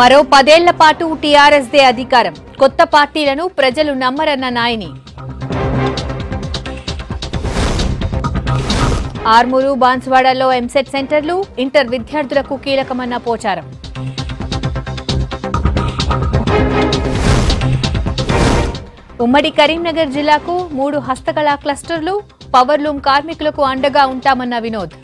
మరో 10 ఏళ్ల పాటు టీఆర్ఎస్దే అధికారం. కొత్త పార్టీలను ప్రజలు నమ్మరన్న నాయని. ఆర్మూరు బాన్స్వాడలో ఎంసెట్ సెంటర్లు, ఇంటర్ విద్యార్థులకు కీలకమన్న పోచారం. ఉమ్మడి కరీంనగర్ జిల్లాకు 3 హస్తకళా క్లస్టర్లు, పవర్లూమ్ కార్మికులకు అండగా ఉంటామన్న వినోద్.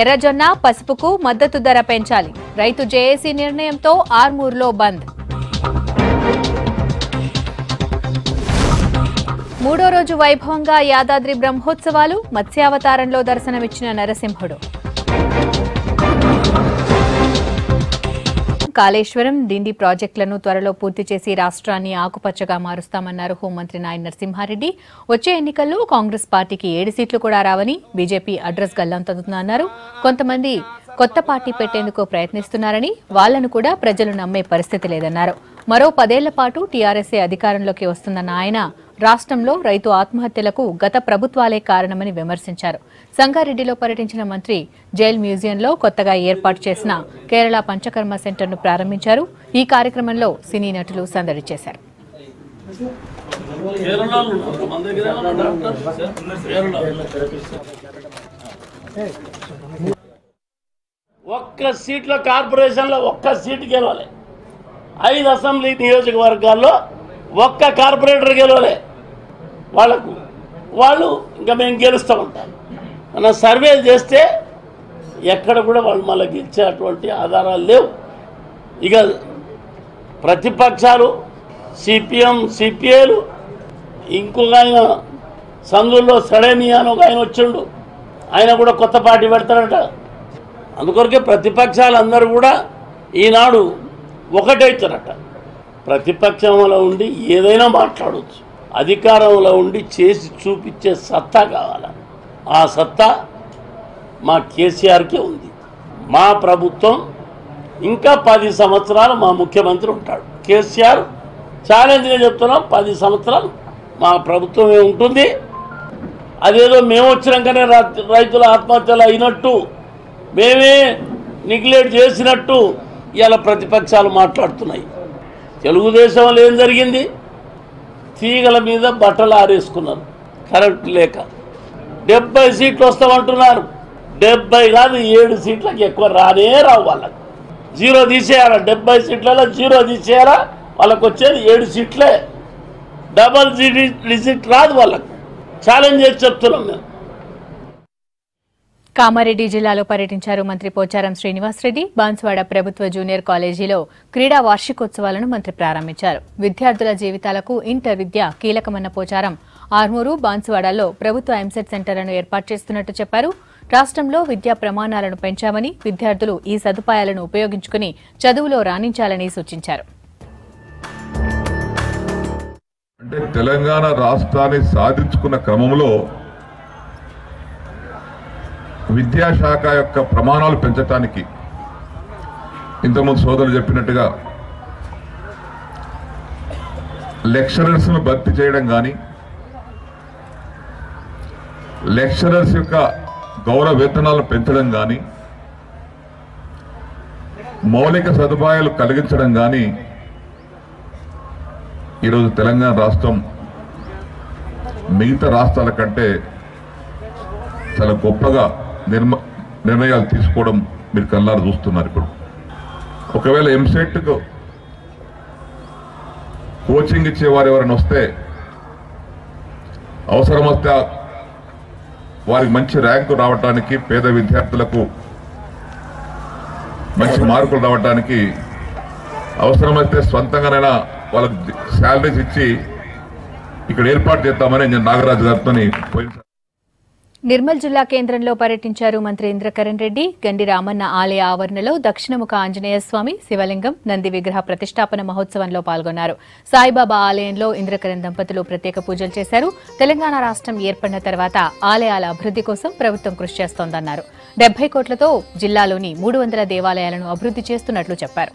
ఎర్రజొన్న, పసుపుకు మద్దతు ధర పెంచాలి, రైతు జేఏసీ నిర్ణయంతో ఆర్మూర్లో బంద్. మూడో రోజు వైభవంగా యాదాద్రి బ్రహ్మోత్సవాలు, మత్స్యావతారంలో దర్శనమిచ్చిన నరసింహుడు. కాళేశ్వరం, డిండి ప్రాజెక్టులను త్వరలో పూర్తి చేసి రాష్ట్రాన్ని ఆకుపచ్చగా మారుస్తామన్నారు హోంమంత్రి నాయన నరసింహారెడ్డి. వచ్చే ఎన్నికల్లో కాంగ్రెస్ పార్టీకి 7 సీట్లు కూడా రావని బీజేపీ అడ్రస్ గల్లంతవుతుందన్నారు. కొంతమంది కొత్త పార్టీ పెట్టేందుకు ప్రయత్నిస్తున్నారని, వాళ్లను కూడా ప్రజలు నమ్మే పరిస్థితి లేదన్నారు. మరో 10 ఏళ్ల పాటు టీఆర్ఎస్ఏ అధికారంలోకి వస్తుందన్న ఆయన రాష్ట్రంలో రైతు ఆత్మహత్యలకు గత ప్రభుత్వాలే కారణమని విమర్శించారు. సంగారెడ్డిలో పర్యటించిన మంత్రి జైల్ మ్యూజియంలో కొత్తగా ఏర్పాటు చేసిన కేరళ పంచకర్మ సెంటర్ను ప్రారంభించారు. ఈ కార్యక్రమంలో సినీ నటులు సందడి చేశారు. ఒక్క సీట్లో కార్పొరేషన్లో 1 సీటు గెలవాలి. 5 అసెంబ్లీ నియోజకవర్గాల్లో 1 కార్పొరేటర్ గెలవలే. వాళ్ళు ఇంకా మేము గెలుస్తూ ఉంటాం. మనం సర్వే చేస్తే ఎక్కడ కూడా వాళ్ళు మళ్ళీ గెలిచేటువంటి ఆధారాలు లేవు. ఇక ప్రతిపక్షాలు సిపిఐలు, ఇంకొక ఆయన సందుల్లో సడేనియాను ఒక ఆయన వచ్చిండు, ఆయన కూడా కొత్త పార్టీ పెడతారట. అందుకొరకే ప్రతిపక్షాలు అందరూ కూడా ఈనాడు ఒకటైతారట. ప్రతిపక్షంలో ఉండి ఏదైనా మాట్లాడవచ్చు, అధికారంలో ఉండి చేసి చూపించే సత్తా కావాలి. ఆ సత్తా మా కేసీఆర్కే ఉంది. మా ప్రభుత్వం ఇంకా 10 సంవత్సరాలు మా ముఖ్యమంత్రి ఉంటాడు. కేసీఆర్ ఛాలెంజ్గా చెప్తున్నాం, 10 సంవత్సరాలు మా ప్రభుత్వమే ఉంటుంది. అదేదో మేము వచ్చినాకనే రైతుల ఆత్మహత్యలు అయినట్టు, మేమే నెగ్లెక్ట్ చేసినట్టు ఇలా ప్రతిపక్షాలు మాట్లాడుతున్నాయి. తెలుగుదేశంలో ఏం జరిగింది? తీగల మీద బట్టలు ఆరేసుకున్నారు, కరెంట్ లేక. 70 సీట్లు వస్తామంటున్నారు. 70 కాదు, 7 సీట్లకు ఎక్కువ రానే రావు. వాళ్ళకు జీరో తీసేయాలా, 70 సీట్లలో జీరో తీసేయాలా. వాళ్ళకు వచ్చేది 7 సీట్లే, డబల్ డిజిట్ రాదు వాళ్ళకు. ఛాలెంజ్ చేసి చెప్తున్నాం మేము. కామారెడ్డి జిల్లాలో పర్యటించారు మంత్రి పోచారం శ్రీనివాసరెడ్డి. బాన్స్వాడ ప్రభుత్వ జూనియర్ కాలేజీలో క్రీడా వార్షికోత్సవాలను మంత్రి ప్రారంభించారు. విద్యార్థుల జీవితాలకు ఇంటర్ విద్య కీలకమన్న పోచారం ఆర్మూరు, బాన్స్వాడలో ప్రభుత్వ ఎంసెట్ సెంటర్లను ఏర్పాటు చేస్తున్నట్టు చెప్పారు. రాష్ట్రంలో విద్యా ప్రమాణాలను పెంచామని, విద్యార్థులు ఈ సదుపాయాలను ఉపయోగించుకుని చదువులో రాణించాలని సూచించారు. అంటే తెలంగాణ రాష్ట్రాన్ని సాధించుకున్న క్రమంలో విద్యాశాఖ యొక్క ప్రమాణాలు పెంచడానికి ఇంతకుముందు సోదరులు చెప్పినట్టుగా లెక్చరర్స్ను భర్తీ చేయడం కానీ, లెక్చరర్స్ యొక్క గౌరవ వేతనాలను పెంచడం కానీ, మౌలిక సదుపాయాలు కలిగించడం కానీ ఈరోజు తెలంగాణ రాష్ట్రం మిగతా రాష్ట్రాల కంటే చాలా గొప్పగా నిర్ణయాలు తీసుకోవడం మీరు కళ్ళారు చూస్తున్నారు. ఇప్పుడు ఒకవేళ ఎంసెట్కు కోచింగ్ ఇచ్చేవారు ఎవరైనా వస్తే, అవసరం వస్తే వారికి మంచి ర్యాంకు రావడానికి, పేద విద్యార్థులకు మంచి మార్కులు రావడానికి, అవసరమైతే సొంతంగానైనా వాళ్ళకు శాలరీస్ ఇచ్చి ఇక్కడ ఏర్పాటు చేస్తామని నేను నాగరాజు గారితో పోయించాను. నిర్మల్ జిల్లా కేంద్రంలో పర్యటించారు మంత్రి ఇంద్రకరణ్ రెడ్డి. గండి రామన్న ఆలయ ఆవరణలో దక్షిణముఖ ఆంజనేయ స్వామి, శివలింగం, నంది విగ్రహ ప్రతిష్టాపన మహోత్సవంలో పాల్గొన్నారు. సాయిబాబా ఆలయంలో ఇంద్రకరణ్ దంపతులు ప్రత్యేక పూజలు చేశారు. తెలంగాణ రాష్ట్రం ఏర్పడిన తర్వాత ఆలయాల అభివృద్ది కోసం ప్రభుత్వం కృషి చేస్తోందన్నారు. 70 కోట్లతో జిల్లాలోని 300 దేవాలయాలను అభివృద్ది చేస్తున్నట్లు చెప్పారు.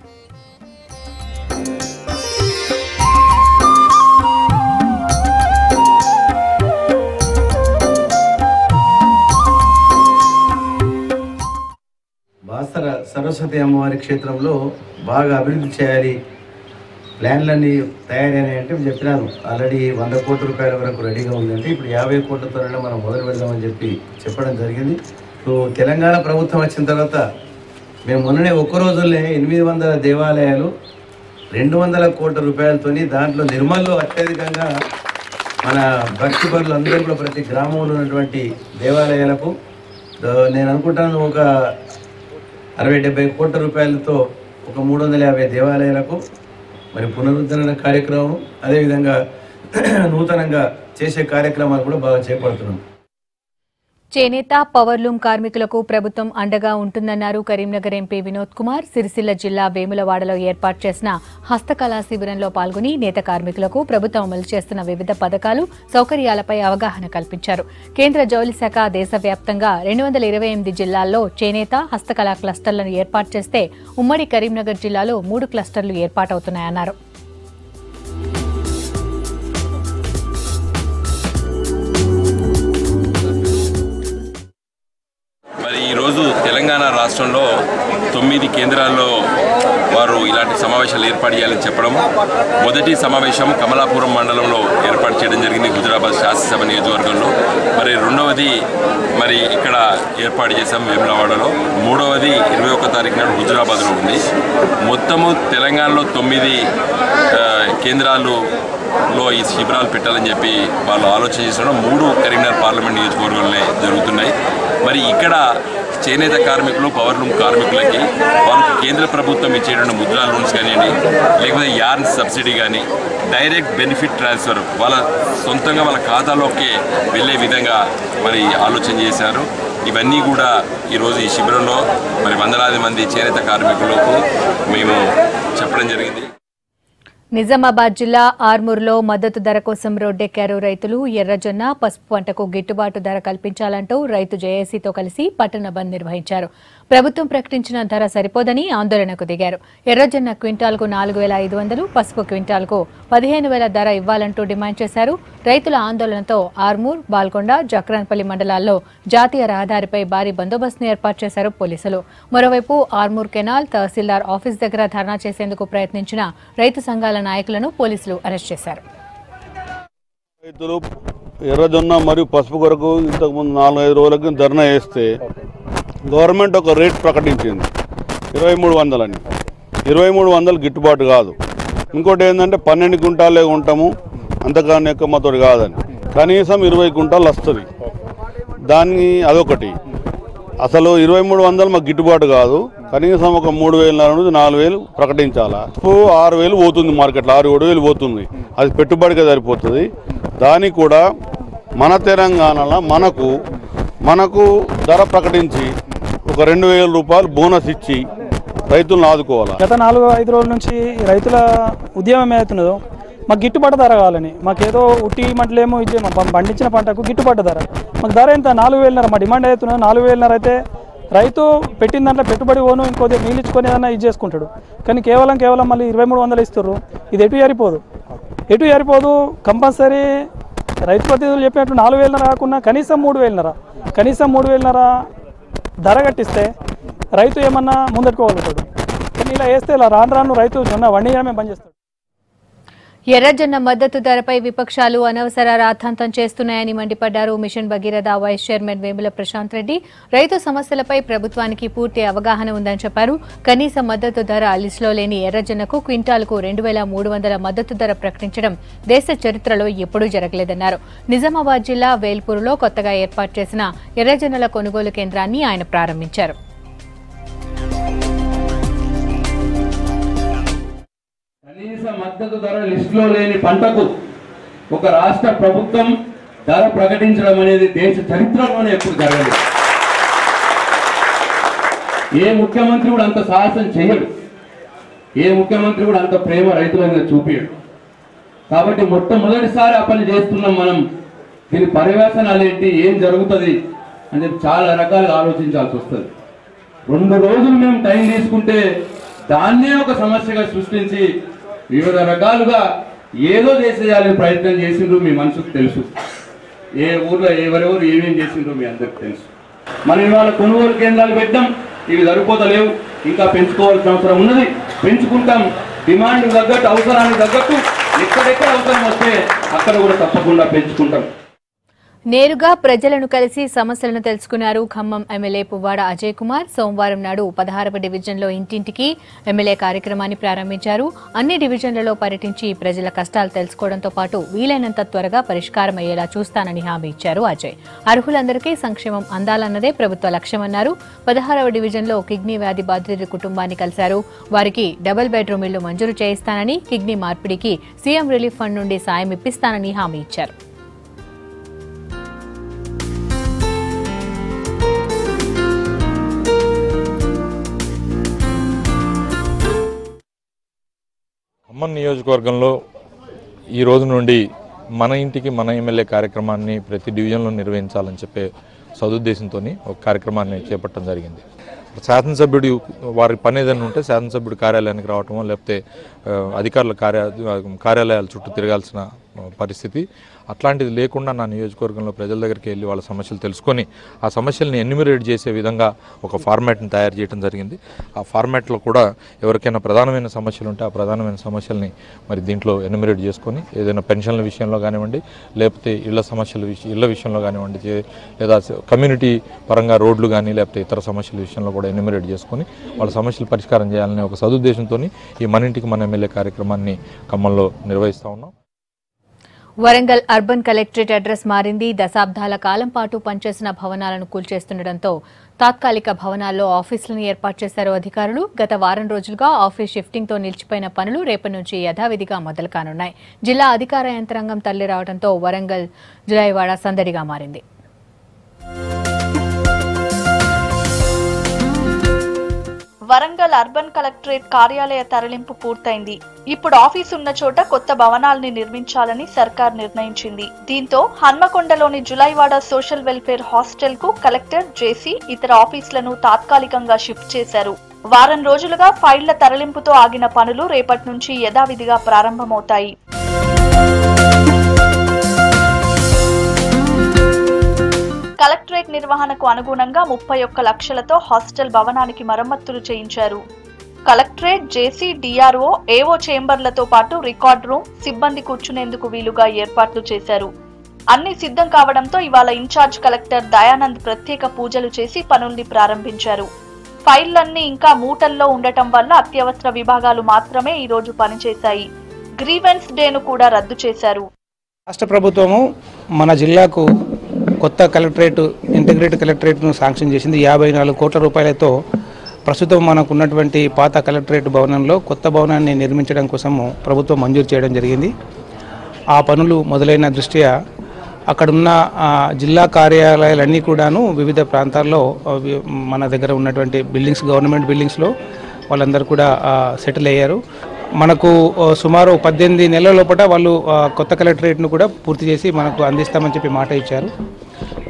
భాస్కర సరస్వతి అమ్మవారి క్షేత్రంలో బాగా అభివృద్ధి చేయాలి, ప్లాన్లన్నీ తయారైనాయి అంటే చెప్పినాను. ఆల్రెడీ 100 కోట్ల రూపాయల వరకు రెడీగా ఉందంటే ఇప్పుడు 50 కోట్లతోనే మనం మొదలు పెడదామని చెప్పి చెప్పడం జరిగింది. సో తెలంగాణ ప్రభుత్వం వచ్చిన తర్వాత మేము మొన్ననే ఒక్క రోజుల్లోనే 800 దేవాలయాలు 200 కోట్ల రూపాయలతోని దాంట్లో నిర్మల్లో అత్యధికంగా మన భక్తి పరులు అందరూ కూడా ప్రతి గ్రామంలో ఉన్నటువంటి దేవాలయాలకు నేను అనుకుంటాను ఒక 60-70 కోట్ల రూపాయలతో ఒక 350 దేవాలయాలకు మరి పునరుద్ధరణ కార్యక్రమం, అదేవిధంగా నూతనంగా చేసే కార్యక్రమాలు కూడా బాగా చేపడుతున్నాం. చేనేత పవర్లూమ్ కార్మికులకు ప్రభుత్వం అండగా ఉంటుందన్నారు కరీంనగర్ ఎంపీ వినోద్ కుమార్. సిరిసిల్ల జిల్లా వేములవాడలో ఏర్పాటు చేసిన హస్తకళా శిబిరంలో పాల్గొని నేత కార్మికులకు ప్రభుత్వం అమలు చేస్తున్న వివిధ పథకాలు, సౌకర్యాలపై అవగాహన కల్పించారు. కేంద్ర జౌళి శాఖ దేశవ్యాప్తంగా 228 జిల్లాల్లో చేనేత హస్తకళా క్లస్టర్లను ఏర్పాటు చేస్తే ఉమ్మడి కరీంనగర్ జిల్లాలో 3 క్లస్టర్లు ఏర్పాటవుతున్నాయన్నారు. రాష్ట్రంలో 9 కేంద్రాల్లో వారు ఇలాంటి సమావేశాలు ఏర్పాటు చేయాలని చెప్పడం, మొదటి సమావేశం కమలాపురం మండలంలో ఏర్పాటు చేయడం జరిగింది, హుజురాబాద్ శాసనసభ నియోజకవర్గంలో. మరి రెండవది మరి ఇక్కడ ఏర్పాటు చేశాం వేములవాడలో, మూడవది 21 తారీఖు నాడు హుజురాబాద్లో ఉంది. మొత్తము తెలంగాణలో 9 కేంద్రాల్లో ఈ శిబిరాలు పెట్టాలని చెప్పి వాళ్ళు ఆలోచన చేస్తున్నారు. 3 కరీంనగర్ పార్లమెంట్ నియోజకవర్గంలో జరుగుతున్నాయి. మరి ఇక్కడ చేనేత కార్మికులు, పవర్లూమ్ కార్మికులకి వాళ్ళకి కేంద్ర ప్రభుత్వం ఇచ్చేటువంటి ముద్రా లోన్స్ కానివ్వండి, లేకపోతే యార్న్ సబ్సిడీ కానీ డైరెక్ట్ బెనిఫిట్ ట్రాన్స్ఫర్ వాళ్ళ సొంతంగా వాళ్ళ ఖాతాలోకి వెళ్ళే విధంగా మరి ఆలోచన చేశారు. ఇవన్నీ కూడా ఈరోజు ఈ శిబిరంలో మరి వందలాది మంది చేనేత కార్మికులకు మేము చెప్పడం జరిగింది. నిజామాబాద్ జిల్లా ఆర్మూర్లో మద్దతు ధర కోసం రోడ్డెక్కారు రైతులు. ఎర్రజొన్న, పసుపు పంటకు గిట్టుబాటు ధర కల్పించాలంటూ రైతు జేఏసీతో కలిసి పట్టణ బంద్ నిర్వహించారు. ప్రభుత్వం ప్రకటించిన ధర సరిపోదని ఆందోళనకు దిగారు. ఎర్రజొన్న క్వింటాల్కు 4500, పసుపు క్వింటాల్కు 15000 ధర ఇవ్వాలంటూ డిమాండ్ చేశారు. రైతుల ఆందోళనతో ఆర్మూర్, బాల్కొండ, జక్రాన్పల్లి మండలాల్లో జాతీయ రహదారిపై భారీ బందోబస్తును ఏర్పాటు చేశారు పోలీసులు. మరోవైపు ఆర్మూర్ కెనాల్ తహసీల్దార్ ఆఫీస్ దగ్గర ధర్నా చేసేందుకు ప్రయత్నించిన రైతు సంఘాల నాయకులను పోలీసులు అరెస్ట్ చేశారు. రైతులు ఎర్రజొన్న మరియు పసుపు కొరకు ఇంతకుముందు 4-5 రోజులకు ధర్నా చేస్తే గవర్నమెంట్ ఒక రేట్ ప్రకటించింది 2300 అని. 2300 గిట్టుబాటు కాదు. ఇంకోటి ఏంటంటే 12 క్వింటాలే ఉంటాము, అంతకాని ఎక్కువ మాతో కాదని. కనీసం 20 క్వింటాలు వస్తుంది. దాన్ని అదొకటి. అసలు 2300 మాకు గిట్టుబాటు కాదు, కనీసం ఒక 3000 నుంచి 4000 ప్రకటించాలా. 6000 పోతుంది మార్కెట్లో, 6-7 వేలు పోతుంది. అది పెట్టుబడిగా సరిపోతుంది. దానికి కూడా మన తెలంగాణలో మనకు ధర ప్రకటించి ఒక 2000 రూపాయలు బోనస్ ఇచ్చి రైతులను ఆదుకోవాలి. గత 4-5 రోజుల నుంచి రైతుల ఉద్యమం ఏమవుతున్నదో మాకు గిట్టుబాటు ధర కావాలని. మాకేదో ఉట్టి మంటలేమో ఇచ్చే పండించిన పంటకు గిట్టుబాటు ధర, మాకు ధర ఎంత 4000 మా డిమాండ్ అవుతున్నది. 4000 అయితే రైతు పెట్టిన దాంట్లో పెట్టుబడి పోను, ఇంకోది నీళ్ళించుకొని ఏదైనా ఇది చేసుకుంటాడు. కానీ కేవలం మళ్ళీ 2300 ఇస్తున్నారు. ఇది ఎటు ఏరిపోదు. కంపల్సరీ రైతు ప్రతినిధులు చెప్పినట్టు 4000 కాకుండా కనీసం 3000, కనీసం 3000 ధర కట్టిస్తే రైతు ఏమన్నా ముందట్టుకోగలుగుతాడు. కానీ ఇలా వేస్తే ఇలా రాను రైతు జొన్న వండియడమే బంద్ చేస్తాడు. ఎర్రజొన్న మద్దతు ధరపై విపక్షాలు అనవసర రాద్ధాంతం చేస్తున్నాయని మండిపడ్డారు mission Bhagiratha vice chairman Vemula Prashanth Reddy. రైతు సమస్యలపై ప్రభుత్వానికి పూర్తి అవగాహన ఉందని చెప్పారు. కనీస మద్దతు ధర లిస్టులో లేని ఎర్రజొన్నకు క్వింటాల్కు 2300 మద్దతు ధర ప్రకటించడం దేశ చరిత్రలో ఎప్పుడూ జరగలేదన్నారు. నిజామాబాద్ జిల్లా వేల్పూర్లో కొత్తగా ఏర్పాటు చేసిన ఎర్రజొన్నల కొనుగోలు కేంద్రాన్ని ఆయన ప్రారంభించారు. కనీస మద్దతు ధర లిస్టులో లేని పంటకు ఒక రాష్ట్ర ప్రభుత్వం ధర ప్రకటించడం అనేది దేశ చరిత్రలోనే ఎప్పుడు జరగలేదు. ఏ ముఖ్యమంత్రి కూడా అంత సాహసం చేయడు, ఏ ముఖ్యమంత్రి కూడా అంత ప్రేమ రైతుల మీద చూపించడు. కాబట్టి మొట్టమొదటిసారి ఆ పని చేస్తున్నాం మనం. దీని పర్యవసనాలు ఏంటి, ఏం జరుగుతుంది అని చెప్పి చాలా రకాలుగా ఆలోచించాల్సి వస్తుంది. 2 రోజులు మేము టైం తీసుకుంటే దాన్నే ఒక సమస్యగా సృష్టించి వివిధ రకాలుగా ఏదో చేసేయాలని ప్రయత్నం చేసిండ్రు. మీ మనసుకు తెలుసు ఏ ఊర్లో ఎవరెవరు ఏమేమి చేసిండ్రు మీ అందరికి తెలుసు. మనం ఇవాళ కొనుగోలు కేంద్రాలు పెట్టాం, ఇవి జరుగుతలేవు, ఇంకా పెంచుకోవాల్సిన అవసరం ఉన్నది, పెంచుకుంటాం. డిమాండ్ తగ్గట్టు, అవసరానికి తగ్గట్టు ఎక్కడెక్కడ అవసరం వస్తే అక్కడ కూడా తప్పకుండా పెంచుకుంటాం. నేరుగా ప్రజలను కలిసి సమస్యలను తెలుసుకున్నారు ఖమ్మం ఎమ్మెల్యే పువ్వాడ అజయ్ కుమార్. సోమవారం నాడు 16వ డివిజన్లో ఇంటింటికి ఎమ్మెల్యే కార్యక్రమాన్ని ప్రారంభించారు. అన్ని డివిజన్లలో పర్యటించి ప్రజల కష్టాలు తెలుసుకోవడంతో పాటు వీలైనంత త్వరగా పరిష్కారం అయ్యేలా చూస్తానని హామీ ఇచ్చారు అజయ్. అర్హులందరికీ సంక్షేమం అందాలన్నదే ప్రభుత్వ లక్ష్యమన్నారు. 16వ డివిజన్లో కిడ్నీ వ్యాధి బాధితుడి కుటుంబాన్ని కలిశారు. వారికి డబుల్ బెడ్రూమ్ ఇళ్లు మంజూరు చేయిస్తానని, కిడ్నీ మార్పిడికి సీఎం రిలీఫ్ ఫండ్ నుండి సాయం ఇప్పిస్తానని హామీ ఇచ్చారు. ఖమ్మం నియోజకవర్గంలో ఈ రోజు నుండి మన ఇంటికి మన ఎమ్మెల్యే కార్యక్రమాన్ని ప్రతి డివిజన్లో నిర్వహించాలని చెప్పే సదుద్దేశంతో ఒక కార్యక్రమాన్ని చేపట్టడం జరిగింది. శాసనసభ్యుడు వారి పని ఏదైనా ఉంటే శాసనసభ్యుడు కార్యాలయానికి రావటమో లేకపోతే అధికారుల కార్యాలయాల చుట్టూ తిరగాల్సిన పరిస్థితి అట్లాంటిది లేకుండా నా నియోజకవర్గంలో ప్రజల దగ్గరికి వెళ్ళి వాళ్ళ సమస్యలు తెలుసుకొని ఆ సమస్యల్ని ఎన్యూమరేట్ చేసే విధంగా ఒక ఫార్మాట్ని తయారు చేయడం జరిగింది. ఆ ఫార్మాట్లో కూడా ఎవరికైనా ప్రధానమైన సమస్యలు ఉంటే ఆ ప్రధానమైన సమస్యల్ని మరి దీంట్లో ఎన్యూమరేట్ చేసుకొని ఏదైనా పెన్షన్ల విషయంలో కానివ్వండి, లేకపోతే ఇళ్ల విషయంలో కానివ్వండి, లేదా కమ్యూనిటీ పరంగా రోడ్లు కానీ లేకపోతే ఇతర సమస్యల విషయంలో కూడా ఎన్యూమరేట్ చేసుకొని వాళ్ళ సమస్యలు పరిష్కారం చేయాలనే ఒక సదుద్దేశంతో ఈ మన ఇంటికి మన ఎమ్మెల్యే కార్యక్రమాన్ని ఖమ్మంలో నిర్వహిస్తూ ఉన్నాం. వరంగల్ అర్బన్ కలెక్టరేట్ అడ్రస్ మారింది. దశాబ్దాల కాలం పాటు పనిచేసిన భవనాలను కూల్చేస్తుండటంతో తాత్కాలిక భవనాల్లో ఆఫీసులను ఏర్పాటు చేశారు అధికారులు. గత వారం రోజులుగా ఆఫీస్ షిఫ్టింగ్తో నిలిచిపోయిన పనులు రేపటి నుంచి యథావిధిగా మొదలు కానున్నాయి. జిల్లా అధికార యంత్రాంగం తల్లి రావడంతో వరంగల్ జులైవాడ సందడిగా మారింది. వరంగల్ అర్బన్ కలెక్టరేట్ కార్యాలయ తరలింపు పూర్తయింది. ఇప్పుడు ఆఫీస్ ఉన్న చోట కొత్త భవనాల్ని నిర్మించాలని సర్కార్ నిర్ణయించింది. దీంతో హన్మకొండలోని జులైవాడ సోషల్ వెల్ఫేర్ హాస్టల్ కు కలెక్టర్, జేసీ ఇతర ఆఫీసులను తాత్కాలికంగా షిఫ్ట్ చేశారు. వారం రోజులుగా ఫైళ్ల తరలింపుతో ఆగిన పనులు రేపటి నుంచి యథావిధిగా ప్రారంభమవుతాయి. కలెక్టరేట్ నిర్వహణకు అనుగుణంగా 31 లక్షలతో హాస్టల్ భవనానికి మరమ్మతులు చేయించారు. కలెక్టరేట్, జేసీ, డిఆర్ఓ, ఏఓ చేంబర్లతో పాటు రికార్డ్ రూమ్, సిబ్బంది కూర్చునేందుకు వీలుగా ఏర్పాట్లు చేశారు. అన్ని సిద్ధం కావడంతో ఇవాళ ఇన్ఛార్జ్ కలెక్టర్ దయానంద్ ప్రత్యేక పూజలు చేసి పనుల్ని ప్రారంభించారు. ఫైళ్లన్నీ ఇంకా మూటల్లో ఉండటం వల్ల అత్యవసర విభాగాలు మాత్రమే ఈ రోజు పనిచేశాయి. గ్రీవెన్స్ డేను కూడా రద్దు చేశారు. రాష్ట్ర ప్రభుత్వము మన జిల్లాకు కొత్త కలెక్టరేట్, ఇంటిగ్రేటెడ్ కలెక్టరేట్ను శాంక్షన్ చేసింది. 54 కోట్ల రూపాయలతో ప్రస్తుతం మనకు ఉన్నటువంటి పాత కలెక్టరేట్ భవనంలో కొత్త భవనాన్ని నిర్మించడం కోసము ప్రభుత్వం మంజూరు చేయడం జరిగింది. ఆ పనులు మొదలైన దృష్ట్యా అక్కడున్న జిల్లా కార్యాలయాలన్నీ కూడాను వివిధ ప్రాంతాల్లో మన దగ్గర ఉన్నటువంటి బిల్డింగ్స్, గవర్నమెంట్ బిల్డింగ్స్లో వాళ్ళందరూ కూడా సెటిల్ అయ్యారు. మనకు సుమారు 18 నెలల లోపల వాళ్ళు కొత్త కలెక్టరేట్ను కూడా పూర్తి చేసి మనకు అందిస్తామని చెప్పి మాట ఇచ్చారు.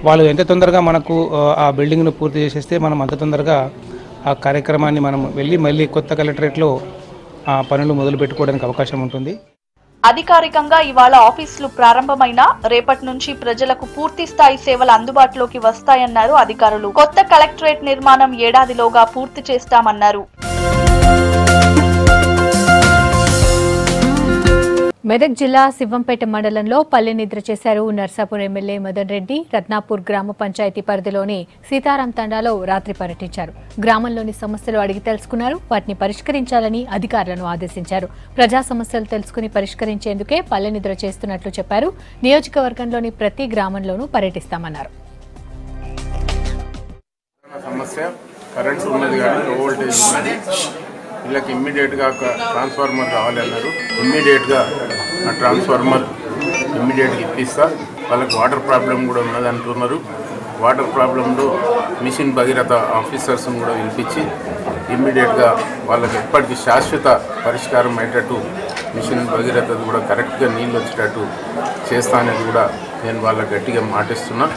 వాళ్ళు ఎంత తొందరగా మనకు ఆ బిల్డింగ్ను పూర్తి చేసేస్తే మనం అంత తొందరగా ఆ కార్యక్రమాన్ని మనం వెళ్ళి మళ్ళీ కొత్త కలెక్టరేట్లో పనులు మొదలు పెట్టుకోవడానికి అవకాశం ఉంటుంది. అధికారికంగా ఇవాళ ఆఫీసులు ప్రారంభమైనా రేపటి నుంచి ప్రజలకు పూర్తి స్థాయి సేవలు అందుబాటులోకి వస్తాయన్నారు అధికారులు. కొత్త కలెక్టరేట్ నిర్మాణం ఏడాదిలోగా పూర్తి చేస్తామన్నారు. మెదక్ జిల్లా శివంపేట మండలంలో పల్లె నిద్ర చేశారు నర్సాపూర్ ఎమ్మెల్యే మదన్ రెడ్డి. రత్నాపూర్ గ్రామ పంచాయతీ పరిధిలోని సీతారాం తండాలో రాత్రి పర్యటించారు. గ్రామంలోని సమస్యలు అడిగి తెలుసుకున్నారు. వాటిని పరిష్కరించాలని అధికారులను ఆదేశించారు. ప్రజా సమస్యలు తెలుసుకుని పరిష్కరించేందుకే పల్లె నిద్ర చేస్తున్నట్లు చెప్పారు. నియోజకవర్గంలోని ప్రతి గ్రామంలోనూ పర్యటిస్తామన్నారు. వీళ్ళకి ఇమ్మీడియట్గా ట్రాన్స్ఫార్మర్ కావాలన్నారు. ఇమ్మీడియట్గా ఆ ట్రాన్స్ఫార్మర్ ఇమ్మీడియట్గా ఇప్పిస్తా. వాళ్ళకి వాటర్ ప్రాబ్లం కూడా ఉన్నది అంటున్నారు. వాటర్ ప్రాబ్లంలో మిషన్ భగీరథ ఆఫీసర్స్ని కూడా పిలిపించి ఇమ్మీడియట్గా వాళ్ళకి ఎప్పటికీ శాశ్వత పరిష్కారం అయ్యేటట్టు మిషన్ భగీరథ కూడా కరెక్ట్గా నీళ్ళు వచ్చేటట్టు చేస్తా అనేది కూడా నేను వాళ్ళకి గట్టిగా మాటిస్తున్నా.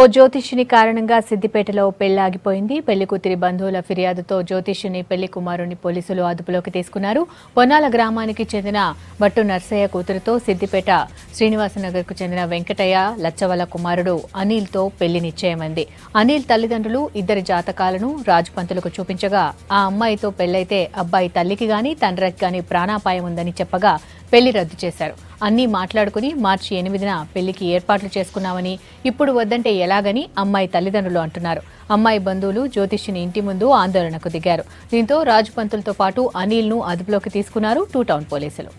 ఓ జ్యోతిష్యుని కారణంగా సిద్దిపేటలో పెళ్లాగిపోయింది. పెళ్లికూతురి బంధువుల ఫిర్యాదుతో జ్యోతిష్యుని పెళ్లి కుమారుని పోలీసులు అదుపులోకి తీసుకున్నారు. పొన్నాల గ్రామానికి చెందిన బట్టు నర్సయ్య కూతురుతో సిద్దిపేట శ్రీనివాసనగర్కు చెందిన వెంకటయ్య లచ్చవల కుమారుడు అనిల్తో పెళ్లి నిశ్చయమైంది. అనిల్ తల్లిదండ్రులు ఇద్దరి జాతకాలను రాజుపంతులకు చూపించగా ఆ అమ్మాయితో పెళ్లైతే అబ్బాయి తల్లికి గాని తండ్రికి గాని ప్రాణాపాయం ఉందని చెప్పగా పెళ్లి రద్దు చేశారు. అన్నీ మాట్లాడుకుని మార్చి 8న పెళ్లికి ఏర్పాట్లు చేసుకున్నామని, ఇప్పుడు వద్దంటే ఎలాగని అమ్మాయి తల్లిదండ్రులు అంటున్నారు. అమ్మాయి బంధువులు జ్యోతిష్యుని ఇంటి ముందు ఆందోళనకు దిగారు. దీంతో రాజుపంతులతో పాటు అనిల్ను అదుపులోకి తీసుకున్నారు టూ టౌన్ పోలీసులు.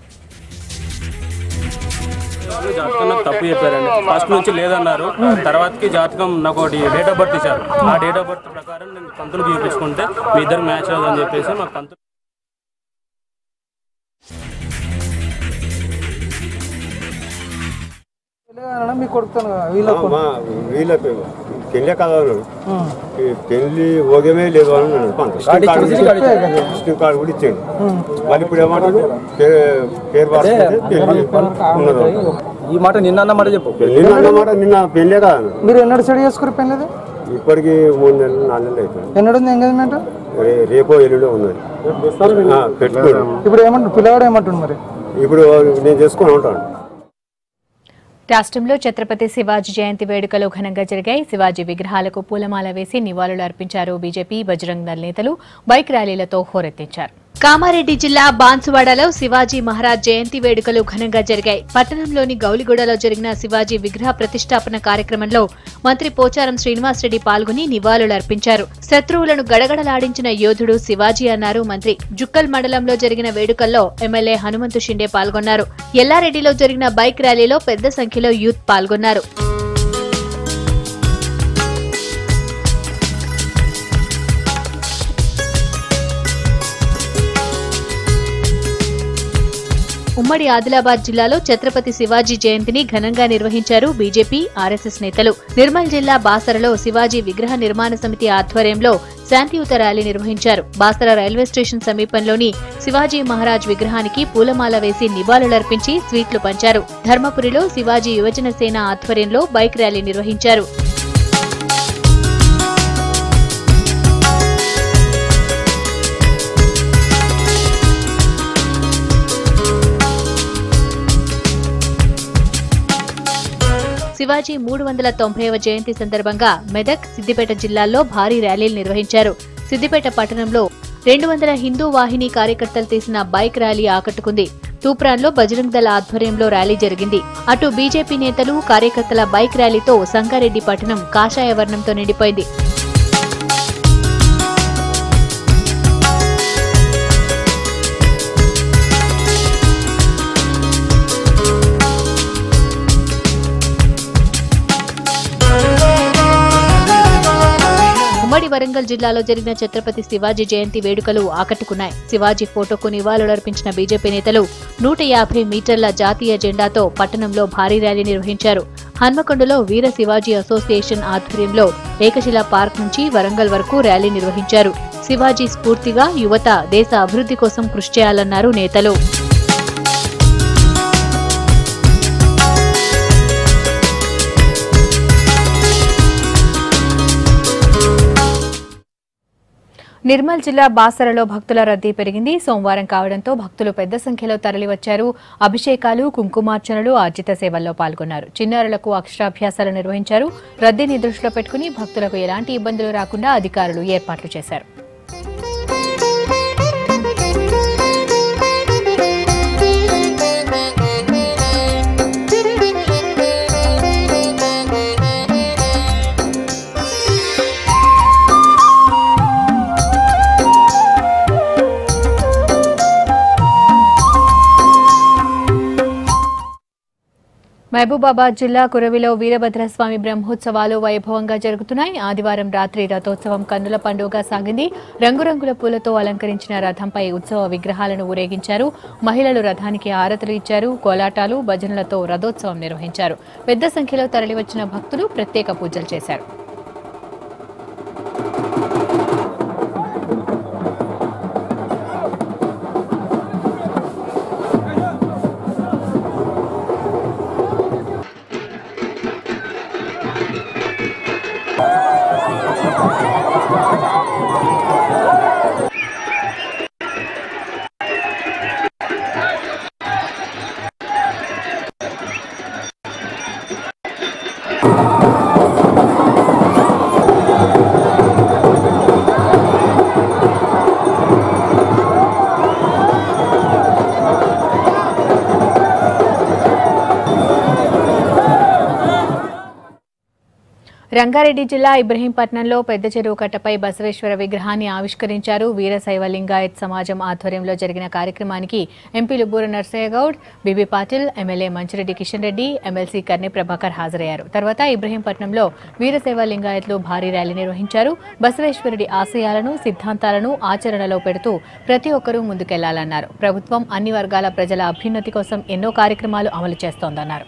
తప్పు చెప్పారండి, ఫస్ట్ నుంచి లేదన్నారు. తర్వాతకి జాతకం నాకు ఒకటి డేట్ ఆఫ్ బర్త్ ఇచ్చారు. ఆ డేట్ ఆఫ్ బర్త్ ప్రకారం నేను పంతులు చూపించుకుంటే మీ ఇద్దరు మ్యాచ్ అవుతుందని చెప్పేసి మా పంతులు మీ కొడుకుతాను వీళ్ళకి పెళ్ళే కదా పెళ్ళి ఓగమే లేదు అని విష్ణు కార్డు కూడా ఇచ్చాడు. మళ్ళీ ఇప్పుడు ఏమంటారు ఈ మాట నిన్నమాట చెప్పు నిన్నమాట నిన్న పెళ్ళే కదా. మీరు ఎన్నడూ సెట్ చేసుకుని పెళ్ళలేదు? ఇప్పటికి 3 నెలలు 4 నెలలు అయిపోయింది. ఎన్నడుంది ఎంగేజ్మెంట్? రేపో ఎల్లుండో ఉన్నది. పెట్టుకోండి. ఇప్పుడు ఏమంటారు పిల్లవాడు ఏమంటాడు? మరి ఇప్పుడు నేను చేసుకుని ఉంటాను. రాష్ట్రంలో ఛత్రపతి శివాజీ జయంతి వేడుకలు ఘనంగా జరిగాయి. శివాజీ విగ్రహాలకు పూలమాల వేసి నివాళులు అర్పించారు. బీజేపీ బజరంగ్ దళ్ నేతలు బైక్ ర్యాలీలతో హోరెత్తించారు. కామారెడ్డి జిల్లా బాన్సువాడలో శివాజీ మహారాజ్ జయంతి వేడుకలు ఘనంగా జరిగాయి. పట్టణంలోని గౌలిగూడలో జరిగిన శివాజీ విగ్రహ ప్రతిష్టాపన కార్యక్రమంలో మంత్రి పోచారం శ్రీనివాసరెడ్డి పాల్గొని నివాళులర్పించారు. శత్రువులను గడగడలాడించిన యోధుడు శివాజీ అన్నారు మంత్రి. జుక్కల్ మండలంలో జరిగిన వేడుకల్లో ఎమ్మెల్యే హనుమంతు షిండే పాల్గొన్నారు. ఎల్లారెడ్డిలో జరిగిన బైక్ ర్యాలీలో పెద్ద సంఖ్యలో యూత్ పాల్గొన్నారు. ఉమ్మడి ఆదిలాబాద్ జిల్లాలో ఛత్రపతి శివాజీ జయంతిని ఘనంగా నిర్వహించారు బీజేపీ ఆర్ఎస్ఎస్ నేతలు. నిర్మల్ జిల్లా బాసరలో శివాజీ విగ్రహ నిర్మాణ సమితి ఆధ్వర్యంలో శాంతియుత ర్యాలీ నిర్వహించారు. బాసర రైల్వే స్టేషన్ సమీపంలోని శివాజీ మహారాజ్ విగ్రహానికి పూలమాల వేసి నివాళులర్పించి స్వీట్లు పంచారు. ధర్మపురిలో శివాజీ యువజన సేన ఆధ్వర్యంలో బైక్ ర్యాలీ నిర్వహించారు. శివాజీ 390వ జయంతి సందర్భంగా మెదక్, సిద్దిపేట జిల్లాల్లో భారీ ర్యాలీలు నిర్వహించారు. సిద్దిపేట పట్టణంలో 200 హిందూ వాహిని కార్యకర్తలు తీసిన బైక్ ర్యాలీ ఆకట్టుకుంది. తూప్రాన్లో బజరంగ్ దళ ఆధ్వర్యంలో ర్యాలీ జరిగింది. అటు బీజేపీ నేతలు, కార్యకర్తల బైక్ ర్యాలీతో సంగారెడ్డి పట్టణం కాషాయ వర్ణంతో నిండిపోయింది. ఉమ్మడి వరంగల్ జిల్లాలో జరిగిన ఛత్రపతి శివాజీ జయంతి వేడుకలు ఆకట్టుకున్నాయి. శివాజీ ఫోటోకు నివాళులర్పించిన బీజేపీ నేతలు 150 మీటర్ల జాతీయ జెండాతో పట్టణంలో భారీ ర్యాలీ నిర్వహించారు. హన్మకొండలో వీర శివాజీ అసోసియేషన్ ఆధ్వర్యంలో ఏకశిలా పార్క్ నుంచి వరంగల్ వరకు ర్యాలీ నిర్వహించారు. శివాజీ స్ఫూర్తిగా యువత దేశ అభివృద్ధి కోసం కృషి చేయాలన్నారు నేతలు. నిర్మల్ జిల్లా బాసరలో భక్తుల రద్దీ పెరిగింది. సోమవారం కావడంతో భక్తులు పెద్ద సంఖ్యలో తరలివచ్చారు. అభిషేకాలు, కుంకుమార్చనలు, ఆర్జిత సేవల్లో పాల్గొన్నారు. చిన్నారులకు అక్షరాభ్యాసాలు నిర్వహించారు. రద్దీని దృష్టిలో పెట్టుకుని భక్తులకు ఎలాంటి ఇబ్బందులు రాకుండా అధికారులు ఏర్పాట్లు చేశారు. మహబూబాబాద్ జిల్లా కురవిలో వీరభద్రస్వామి బ్రహ్మోత్సవాలు వైభవంగా జరుగుతున్నాయి. ఆదివారం రాత్రి రథోత్సవం కన్నుల పండుగగా సాగింది. రంగురంగుల పూలతో అలంకరించిన రథంపై ఉత్సవ విగ్రహాలను ఊరేగించారు. మహిళలు రథానికి హారతులు ఇచ్చారు. కోలాటాలు, భజనలతో రథోత్సవం నిర్వహించారు. పెద్ద సంఖ్యలో తరలివచ్చిన భక్తులు ప్రత్యేక పూజలు చేశారు. రంగారెడ్డి జిల్లా ఇబ్రహీంపట్నంలో పెద్ద చెరువు కట్టపై బసవేశ్వర విగ్రహాన్ని ఆవిష్కరించారు. వీరశైవ లింగాయత్ సమాజం ఆధ్వర్యంలో జరిగిన కార్యక్రమానికి ఎంపీలు Boora Narsaiah Goud, BB Patil, MLA Manchireddy Kishan Reddy, MLC Karni Prabhakar హాజరయ్యారు. తర్వాత ఇబ్రహీంపట్నంలో వీరశైవ లింగాయత్లు భారీ ర్యాలీ నిర్వహించారు. బసవేశ్వరుడి ఆశయాలను, సిద్ధాంతాలను ఆచరణలో పెడుతూ ప్రతి ఒక్కరూ ముందుకెళ్లాలన్నారు. ప్రభుత్వం అన్ని వర్గాల ప్రజల అభ్యున్నతి కోసం ఎన్నో కార్యక్రమాలు అమలు చేస్తోందన్నారు.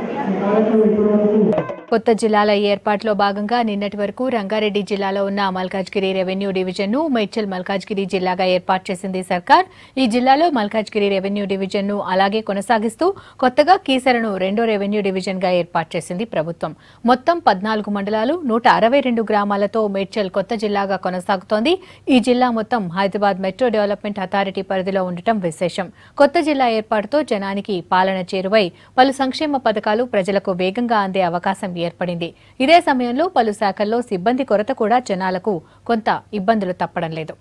కొత్త జిల్లాల ఏర్పాటులో భాగంగా నిన్నటి వరకు రంగారెడ్డి జిల్లాలో ఉన్న మల్కాజ్గిరి రెవెన్యూ డివిజన్ను మేడ్చల్ మల్కాజ్గిరి జిల్లాగా ఏర్పాటు చేసింది సర్కార్. ఈ జిల్లాలో మల్కాజ్గిరి రెవెన్యూ డివిజన్ను అలాగే కొనసాగిస్తూ కొత్తగా కీసరను రెండో రెవెన్యూ డివిజన్గా ఏర్పాటు చేసింది ప్రభుత్వం. మొత్తం 14 మండలాలు 162 గ్రామాలతో మేడ్చల్ కొత్త జిల్లాగా కొనసాగుతోంది. ఈ జిల్లా మొత్తం హైదరాబాద్ మెట్రో డెవలప్మెంట్ అథారిటీ పరిధిలో ఉండటం విశేషం. కొత్త జిల్లా ఏర్పాటుతో జనానికి పాలన చేరువై పలు సంక్షేమ పథకాలు ప్రజలకు వేగంగా అందే అవకాశం ఏర్పడింది. ఇదే సమయంలో పలు శాఖల్లో సిబ్బంది కొరత కూడా జనాలకు కొంత ఇబ్బందులు తప్పడం లేదు.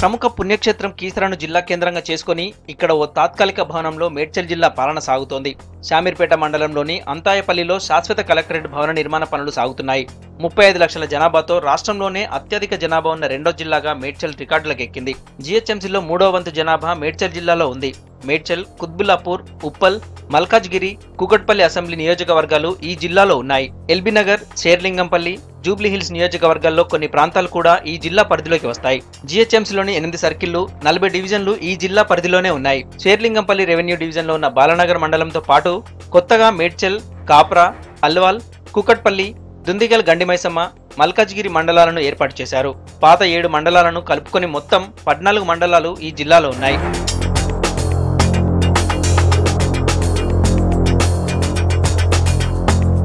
ప్రముఖ పుణ్యక్షేత్రం కీసరను జిల్లా కేంద్రంగా చేసుకుని ఇక్కడ ఓ తాత్కాలిక భవనంలో మేడ్చల్ జిల్లా పాలన సాగుతోంది. శామీర్పేట మండలంలోని అంతాయపల్లిలో శాశ్వత కలెక్టరేట్ భవన నిర్మాణ పనులు సాగుతున్నాయి. 35 లక్షల జనాభాతో రాష్ట్రంలోనే అత్యధిక జనాభా ఉన్న రెండో జిల్లాగా మేడ్చల్ రికార్డులకెక్కింది. జీహెచ్ఎంసీలో 3వ వంతు జనాభా మేడ్చల్ జిల్లాలో ఉంది. మేడ్చల్, కుత్బుల్లాపూర్, ఉప్పల్, మల్కాజ్గిరి, కూకట్పల్లి అసెంబ్లీ నియోజకవర్గాలు ఈ జిల్లాలో ఉన్నాయి. ఎల్బీనగర్, షేర్లింగంపల్లి, జూబ్లీహిల్స్ నియోజకవర్గాల్లో కొన్ని ప్రాంతాలు కూడా ఈ జిల్లా పరిధిలోకి వస్తాయి. జీహెచ్ఎంసీలోని 8 సర్కిళ్లు, 40 డివిజన్లు ఈ జిల్లా పరిధిలోనే ఉన్నాయి. షేర్లింగంపల్లి రెవెన్యూ డివిజన్లో ఉన్న బాలానగర్ మండలంతో పాటు కొత్తగా మేడ్చల్, కాప్రా, అల్వాల్, కూకట్పల్లి, దుందిగల్, గండిమైసమ్మ, మల్కాజ్గిరి మండలాలను ఏర్పాటు చేశారు. పాత 7 మండలాలను కలుపుకొని మొత్తం 14 మండలాలు ఈ జిల్లాలో ఉన్నాయి.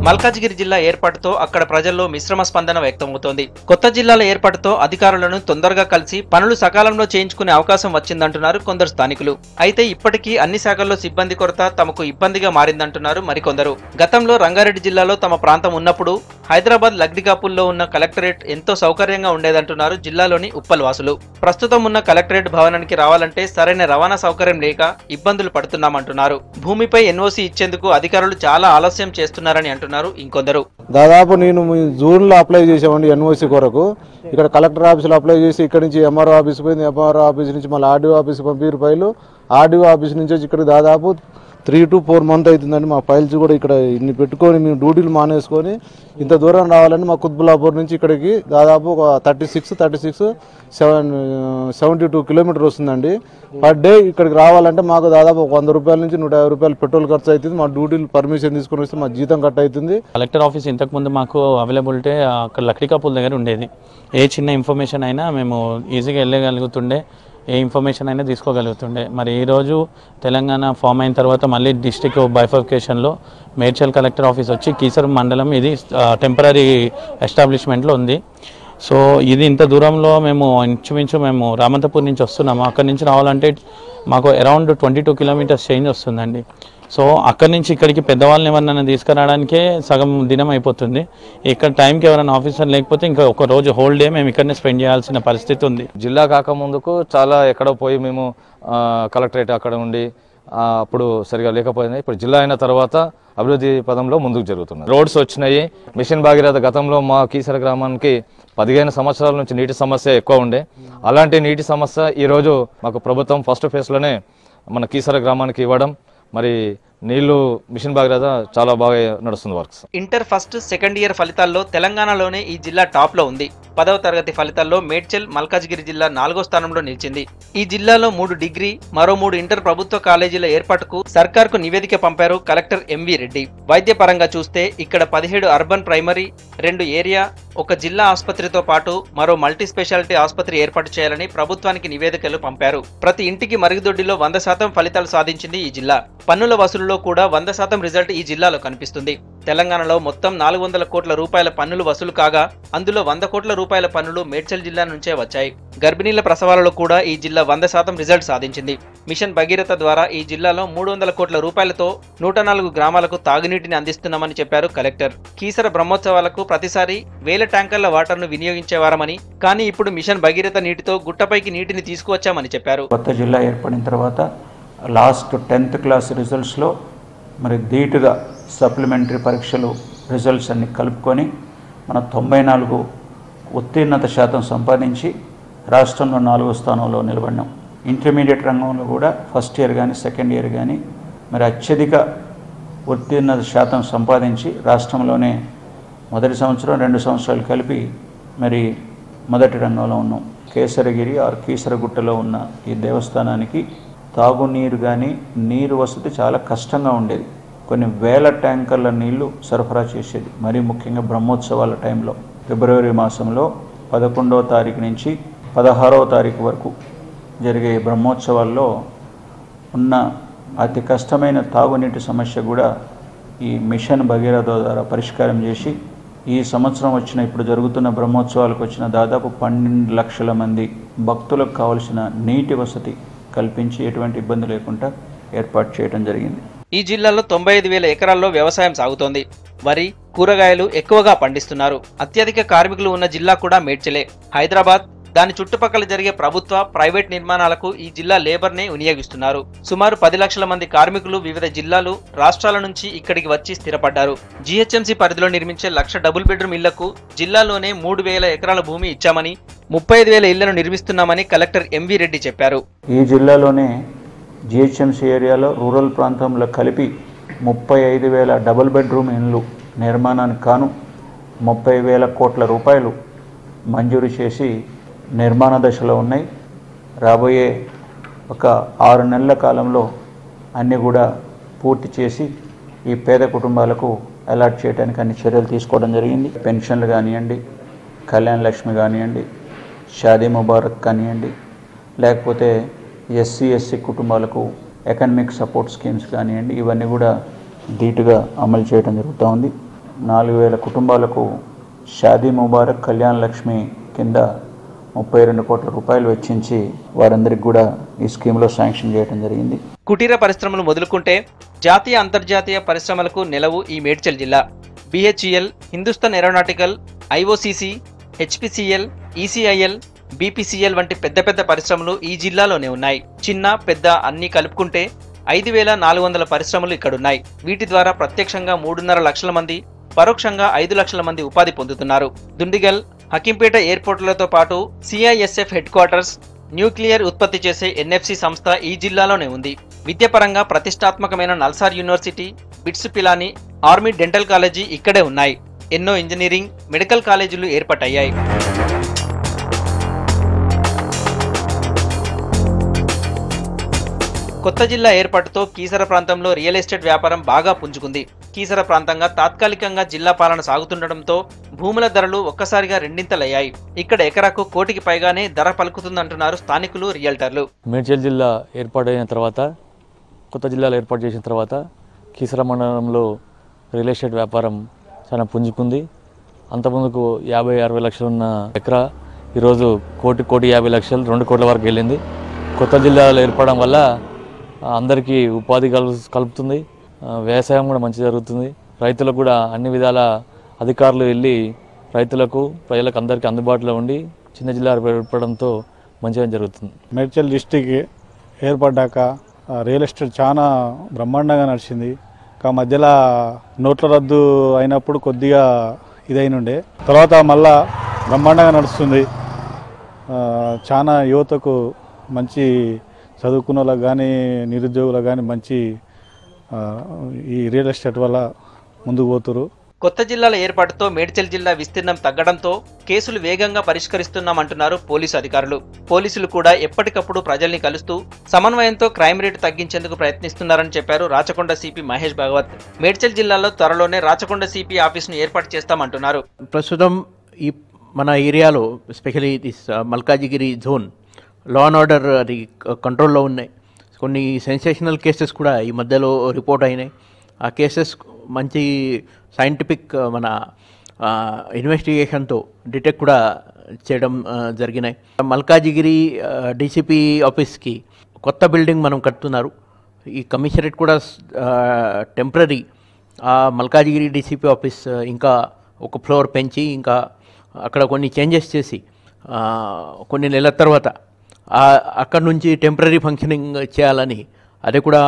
మల్కాజ్గిరి జిల్లా ఏర్పాటుతో అక్కడ ప్రజల్లో మిశ్రమ స్పందన వ్యక్తమవుతోంది. కొత్త జిల్లాల ఏర్పాటుతో అధికారులను తొందరగా కలిసి పనులు సకాలంలో చేయించుకునే అవకాశం వచ్చిందంటున్నారు కొందరు స్థానికులు. అయితే ఇప్పటికీ అన్ని శాఖల్లో సిబ్బంది కొరత తమకు ఇబ్బందిగా మారిందంటున్నారు మరికొందరు. గతంలో రంగారెడ్డి జిల్లాలో తమ ప్రాంతం ఉన్నప్పుడు హైదరాబాద్ లగ్డికాపుల్లో ఉన్న కలెక్టరేట్ ఎంతో సౌకర్యంగా ఉండేదంటున్నారు జిల్లాలోని ఉప్పల్ వాసులు. ప్రస్తుతం ఉన్న కలెక్టరేట్ భవనానికి రావాలంటే సరైన రవాణా సౌకర్యం లేక ఇబ్బందులు పడుతున్నామంటున్నారు. భూమిపై ఎన్ఓసీ ఇచ్చేందుకు అధికారులు చాలా ఆలస్యం చేస్తున్నారని అంటున్నారు ఇంకొందరు. దాదాపు నేను జూన్ లో అప్లై చేసామండి ఎన్ఓసీ కొరకు. ఇక్కడ కలెక్టర్ ఆఫీసులో అప్లై చేసి ఇక్కడ నుంచి ఎంఆర్ఓ ఆఫీస్ పోయింది, ఎంఆర్ఓ ఆఫీస్ నుంచి మళ్ళీ ఆర్డీఓ ఆఫీస్ పంపి ఫైలు, ఆర్డీఓ ఆఫీస్ నుంచి వచ్చి ఇక్కడ దాదాపు 3 to 4 months అవుతుందండి. మా ఫైల్స్ కూడా ఇక్కడ ఇన్ని పెట్టుకొని మేము డ్యూటీలు మానేసుకొని ఇంత దూరం రావాలని మా కుత్బుల్లాపూర్ నుంచి ఇక్కడికి దాదాపు ఒక 36, 72 కిలోమీటర్ వస్తుందండి. పర్ డే ఇక్కడికి రావాలంటే మాకు దాదాపు 100 రూపాయల నుంచి 150 రూపాయలు పెట్రోల్ ఖర్చు అవుతుంది. మా డ్యూటీలు పర్మిషన్ తీసుకుని వస్తే మా జీతం కట్ అవుతుంది. కలెక్టర్ ఆఫీస్ ఇంతకుముందు మాకు అవైలబిలిటీ అక్కడ లక్డికాపూల్ దగ్గర ఉండేది. ఏ చిన్న ఇన్ఫర్మేషన్ అయినా మేము ఈజీగా వెళ్ళగలుగుతుండే, ఏ ఇన్ఫర్మేషన్ అయినా తీసుకోగలుగుతుండే. మరి ఈరోజు తెలంగాణ ఫామ్ అయిన తర్వాత మళ్ళీ డిస్ట్రిక్ట్ బైఫర్కేషన్లో మేడ్చల్ కలెక్టర్ ఆఫీస్ వచ్చి కీసర మండలం ఇది టెంపరీ ఎస్టాబ్లిష్మెంట్లో ఉంది. సో ఇది ఇంత దూరంలో మేము ఇంచుమించు మేము రామంతపూర్ నుంచి వస్తున్నాము. అక్కడి నుంచి రావాలంటే మాకు అరౌండ్ 22 కిలోమీటర్స్ చేంజ్ వస్తుందండి. సో అక్కడి నుంచి ఇక్కడికి పెద్దవాళ్ళని ఎవరినైనా తీసుకురావడానికే సగం దినం అయిపోతుంది. ఇక్కడ టైంకి ఎవరైనా ఆఫీసర్ లేకపోతే ఇంకా ఒక రోజు హోల్ డే మేము ఇక్కడనే స్పెండ్ చేయాల్సిన పరిస్థితి ఉంది. జిల్లా కాకముందుకు చాలా ఎక్కడో పోయి మేము కలెక్టరేట్ అక్కడ ఉండి అప్పుడు సరిగా లేకపోయింది. ఇప్పుడు జిల్లా అయిన తర్వాత అభివృద్ధి పదంలో ముందుకు జరుగుతున్నాయి. రోడ్స్ వచ్చినాయి, మిషన్ భాగీరథ. గతంలో మా కీసర గ్రామానికి 15 సంవత్సరాల నుంచి నీటి సమస్య ఎక్కువ ఉండే. అలాంటి నీటి సమస్య ఈరోజు మాకు ప్రభుత్వం ఫస్ట్ ఫేజ్లోనే మన కీసర గ్రామానికి ఇవ్వడం మరి నీళ్లు మిషన్ భాగీరథ చాలా బాగా నడుస్తుంది works. Inter first second year ఫలితాల్లో తెలంగాణలోనే ఈ జిల్లా టాప్ లో ఉంది. 10వ తరగతి ఫలితాల్లో మేడ్చల్ మల్కాజ్గిరి జిల్లా 4వ స్థానంలో నిలిచింది. ఈ జిల్లాలో 3 డిగ్రీ మరో 3 ఇంటర్ ప్రభుత్వ కాలేజీల ఏర్పాటుకు సర్కార్కు నివేదిక పంపారు కలెక్టర్ ఎంవి రెడ్డి. వైద్య పరంగా చూస్తే ఇక్కడ 17 అర్బన్ ప్రైమరీ, 2 ఏరియా, 1 జిల్లా ఆసుపత్రితో పాటు మరో మల్టీ స్పెషాలిటీ ఆసుపత్రి ఏర్పాటు చేయాలని ప్రభుత్వానికి నివేదికలు పంపారు. ప్రతి ఇంటికి మరుగుదొడ్డిలో 100% ఫలితాలు సాధించింది ఈ జిల్లా. పన్నుల వసూలు కూడా 100% రిజల్ట్ ఈ జిల్లాలో కనిపిస్తుంది. తెలంగాణలో మొత్తం 400 కోట్ల రూపాయల పన్నులు వసూలు కాగా అందులో 100 కోట్ల రూపాయల పన్నులు మేడ్చల్ జిల్లా నుంచే వచ్చాయి. గర్భిణీల ప్రసవాలలో కూడా ఈ జిల్లా 100% రిజల్ట్ సాధించింది. మిషన్ భగీరథ ద్వారా ఈ జిల్లాలో 300 కోట్ల రూపాయలతో 104 గ్రామాలకు తాగునీటిని అందిస్తున్నామని చెప్పారు కలెక్టర్. కీసర బ్రహ్మోత్సవాలకు ప్రతిసారి 1000 ట్యాంకర్ల వాటర్ను వినియోగించేవారమని, కానీ ఇప్పుడు మిషన్ భగీరథ నీటితో గుట్టపైకి నీటిని తీసుకువచ్చామని చెప్పారు. కొత్త జిల్లా ఏర్పడిన తర్వాత లాస్ట్ 10th క్లాస్ రిజల్ట్స్లో మరి ధీటుగా సప్లిమెంటరీ పరీక్షలు రిజల్ట్స్ అన్ని కలుపుకొని మన 94 ఉత్తీర్ణత శాతం సంపాదించి రాష్ట్రంలో 4వ స్థానంలో నిలబడినాం. ఇంటర్మీడియట్ రంగంలో కూడా ఫస్ట్ ఇయర్ కానీ సెకండ్ ఇయర్ కానీ మరి అత్యధిక ఉత్తీర్ణత శాతం సంపాదించి రాష్ట్రంలోనే మొదటి సంవత్సరం 2 సంవత్సరాలు కలిపి మరి మొదటి రంగంలో ఉన్నాం. కేసరగిరి ఆర్ కీసరగుట్టలో ఉన్న ఈ దేవస్థానానికి తాగునీరు కానీ నీరు వసతి చాలా కష్టంగా ఉండేది. కొన్ని 1000 ట్యాంకర్ల నీళ్లు సరఫరా చేసేది. మరీ ముఖ్యంగా బ్రహ్మోత్సవాల టైంలో ఫిబ్రవరి మాసంలో 11వ తారీఖు నుంచి 16వ తారీఖు వరకు జరిగే బ్రహ్మోత్సవాల్లో ఉన్న అతి కష్టమైన తాగునీటి సమస్య కూడా ఈ మిషన్ భగీరథ ద్వారా పరిష్కారం చేసి ఈ సంవత్సరం వచ్చిన ఇప్పుడు జరుగుతున్న బ్రహ్మోత్సవాలకు వచ్చిన దాదాపు 12 లక్షల మంది భక్తులకు కావలసిన నీటి వసతి కల్పించి ఎటువంటి ఇబ్బంది లేకుండా ఏర్పాటు చేయడం జరిగింది. ఈ జిల్లాలో 95,000 ఎకరాల్లో వ్యవసాయం సాగుతోంది. వరి, కూరగాయలు ఎక్కువగా పండిస్తున్నారు. అత్యధిక కార్మికులు ఉన్న జిల్లా కూడా మేడ్చలే. హైదరాబాద్, దాని చుట్టుపక్కల జరిగే ప్రభుత్వ, ప్రైవేట్ నిర్మాణాలకు ఈ జిల్లా లేబర్నే వినియోగిస్తున్నారు. సుమారు 10 లక్షల మంది కార్మికులు వివిధ జిల్లాలు, రాష్ట్రాల నుంచి ఇక్కడికి వచ్చి స్థిరపడ్డారు. GHMC పరిధిలో నిర్మించే 1 లక్ష డబుల్ బెడ్రూమ్ ఇళ్లకు జిల్లాలోనే 3,000 ఎకరాల భూమి ఇచ్చామని, 35,000 ఇళ్లను నిర్మిస్తున్నామని కలెక్టర్ ఎంవి రెడ్డి చెప్పారు. ఈ జిల్లాలోనే GHMC ఏరియాలో రూరల్ ప్రాంతంలో కలిపి 35,000 డబుల్ బెడ్రూమ్ ఇళ్ళు నిర్మాణానికి కాను 30,000 కోట్ల రూపాయలు మంజూరు చేసి నిర్మాణ దశలో ఉన్నాయి. రాబోయే ఒక 6 నెలల కాలంలో అన్నీ కూడా పూర్తి చేసి ఈ పేద కుటుంబాలకు అలాట్ చేయడానికి అన్ని చర్యలు తీసుకోవడం జరిగింది. పెన్షన్లు కానివ్వండి, కళ్యాణ లక్ష్మి కానివ్వండి, షాదీ ముబారక్ కానివ్వండి, లేకపోతే SC/SC కుటుంబాలకు ఎకనమిక్ సపోర్ట్ స్కీమ్స్ కానివ్వండి, ఇవన్నీ కూడా ధీటుగా అమలు చేయడం జరుగుతూ ఉంది. 4,000 కుటుంబాలకు షాదీ ముబారక్, కళ్యాణ లక్ష్మి కింద 32 కోట్ల రూపాయలు వెచ్చించి వారందరికీ కూడా ఈ స్కీమ్లో శాంక్షన్ చేయడం జరిగింది. కుటీర పరిశ్రమలు మొదలుకుంటే జాతీయ, అంతర్జాతీయ పరిశ్రమలకు నెలవు ఈ మేడ్చల్ జిల్లా. BHEL, Hindustan aeronautical, IOCC, HPCL, ECIL, BPCL వంటి పెద్ద పరిశ్రమలు ఈ జిల్లాలోనే ఉన్నాయి. చిన్న, పెద్ద అన్ని కలుపుకుంటే 5,400 పరిశ్రమలు ఇక్కడున్నాయి. వీటి ద్వారా ప్రత్యక్షంగా 3.5 లక్షల మంది, పరోక్షంగా 5 లక్షల మంది ఉపాధి పొందుతున్నారు. దుండిగల్, హకింపేట ఎయిర్పోర్టులతో పాటు CISF హెడ్ క్వార్టర్స్, న్యూక్లియర్ ఉత్పత్తి చేసే NFC సంస్థ ఈ జిల్లాలోనే ఉంది. విద్యాపరంగా ప్రతిష్టాత్మకమైన NALSAR university, BITS Pilani, army dental college ఇక్కడే ఉన్నాయి. ఎన్నో ఇంజనీరింగ్, మెడికల్ కాలేజీలు ఏర్పాటయ్యాయి. కొత్త జిల్లా ఏర్పాటుతో కీసర ప్రాంతంలో రియల్ ఎస్టేట్ వ్యాపారం బాగా పుంజుకుంది. కీసర ప్రాంతంగా తాత్కాలికంగా జిల్లా పాలన సాగుతుండటంతో భూముల ధరలు ఒక్కసారిగా 2x ఇక్కడ ఎకరాకు 1 కోటికి పైగానే ధర పలుకుతుందంటున్నారు స్థానికులు, రియల్టర్లు. మేడ్చల్ జిల్లా ఏర్పాటైన తర్వాత, కొత్త జిల్లాలు ఏర్పాటు చేసిన తర్వాత కీసర మండలంలో రియల్ ఎస్టేట్ వ్యాపారం చాలా పుంజుకుంది. అంతకుముందుకు 50-60 లక్షలు ఉన్న ఎకరా ఈరోజు 1 కోటి 50 లక్షలు, 2 కోట్ల వరకు వెళ్ళింది. కొత్త జిల్లాలు ఏర్పడడం వల్ల అందరికీ ఉపాధి కలుపుతుంది. వ్యవసాయం కూడా మంచి జరుగుతుంది. రైతులకు కూడా అన్ని విధాల అధికారులు వెళ్ళి రైతులకు, ప్రజలకు అందరికీ అందుబాటులో ఉండి చిన్న జిల్లాలు ఏర్పడడంతో మంచిగా జరుగుతుంది. మేడ్చల్ డిస్టిక్ ఏర్పడ్డాక రియల్ ఎస్టేట్ చాలా బ్రహ్మాండంగా నడిచింది. మధ్యలో నోట్ల రద్దు అయినప్పుడు కొద్దిగా ఇదైనుండే, తర్వాత మళ్ళా బ్రహ్మాండంగా నడుస్తుంది. చాలా యువతకు, మంచి చదువుకున్న వాళ్ళకు కానీ నిరుద్యోగులకు కానీ మంచి రియల్ ఎస్టేట్ వల్ల ముందుకు పోతురు. కొత్త జిల్లాల ఏర్పాటుతో మేడ్చల్ జిల్లా విస్తీర్ణం తగ్గడంతో కేసులు వేగంగా పరిష్కరిస్తున్నామంటున్నారు పోలీసు అధికారులు. పోలీసులు కూడా ఎప్పటికప్పుడు ప్రజల్ని కలుస్తూ సమన్వయంతో క్రైమ్ రేటు తగ్గించేందుకు ప్రయత్నిస్తున్నారని చెప్పారు రాచకొండ సిపి మహేష్ భగవత్. మేడ్చల్ జిల్లాలో త్వరలోనే రాచకొండ సిపి ఆఫీసును ఏర్పాటు చేస్తామంటున్నారు. ప్రస్తుతం ఈ మన ఏరియాలో especially Malkajgiri zone law and order అది కంట్రోల్లో ఉన్నాయి. కొన్ని సెన్సేషనల్ కేసెస్ కూడా ఈ మధ్యలో రిపోర్ట్ అయినాయి. ఆ కేసెస్ మంచి సైంటిఫిక్ మన ఇన్వెస్టిగేషన్తో డిటెక్ట్ కూడా చేయడం జరిగినాయి. మల్కాజిగిరి డీసీపీ ఆఫీస్కి కొత్త బిల్డింగ్ మనం కడుతున్నారు. ఈ కమిషనరేట్ కూడా టెంపరీ మల్కాజిగిరి డీసీపీ ఆఫీస్ ఇంకా ఒక ఫ్లోర్ పెంచి ఇంకా అక్కడ కొన్ని చేంజెస్ చేసి కొన్ని నెలల తర్వాత అక్కడ నుంచి టెంపరీ ఫంక్షనింగ్ చేయాలని అది కూడా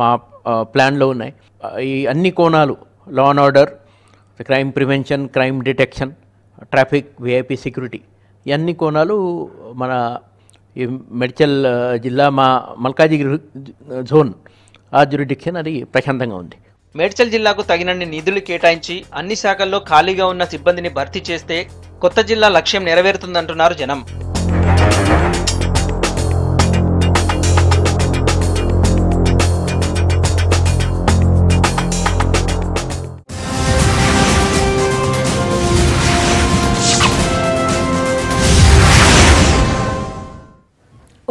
మా ప్లాన్లో ఉన్నాయి. ఈ అన్ని కోణాలు law and order, crime prevention, crime detection, traffic, VIP security ఈ అన్ని కోణాలు మన ఈ మేడ్చల్ జిల్లా మా మల్కాజిగిరి జోన్ ఆ జ్యూరిడిక్షన్ అది ప్రశాంతంగా ఉంది. మేడ్చల్ జిల్లాకు తగినన్ని నిధులు కేటాయించి అన్ని శాఖల్లో ఖాళీగా ఉన్న సిబ్బందిని భర్తీ చేస్తే కొత్త జిల్లా లక్ష్యం నెరవేరుతుందంటున్నారు జనం.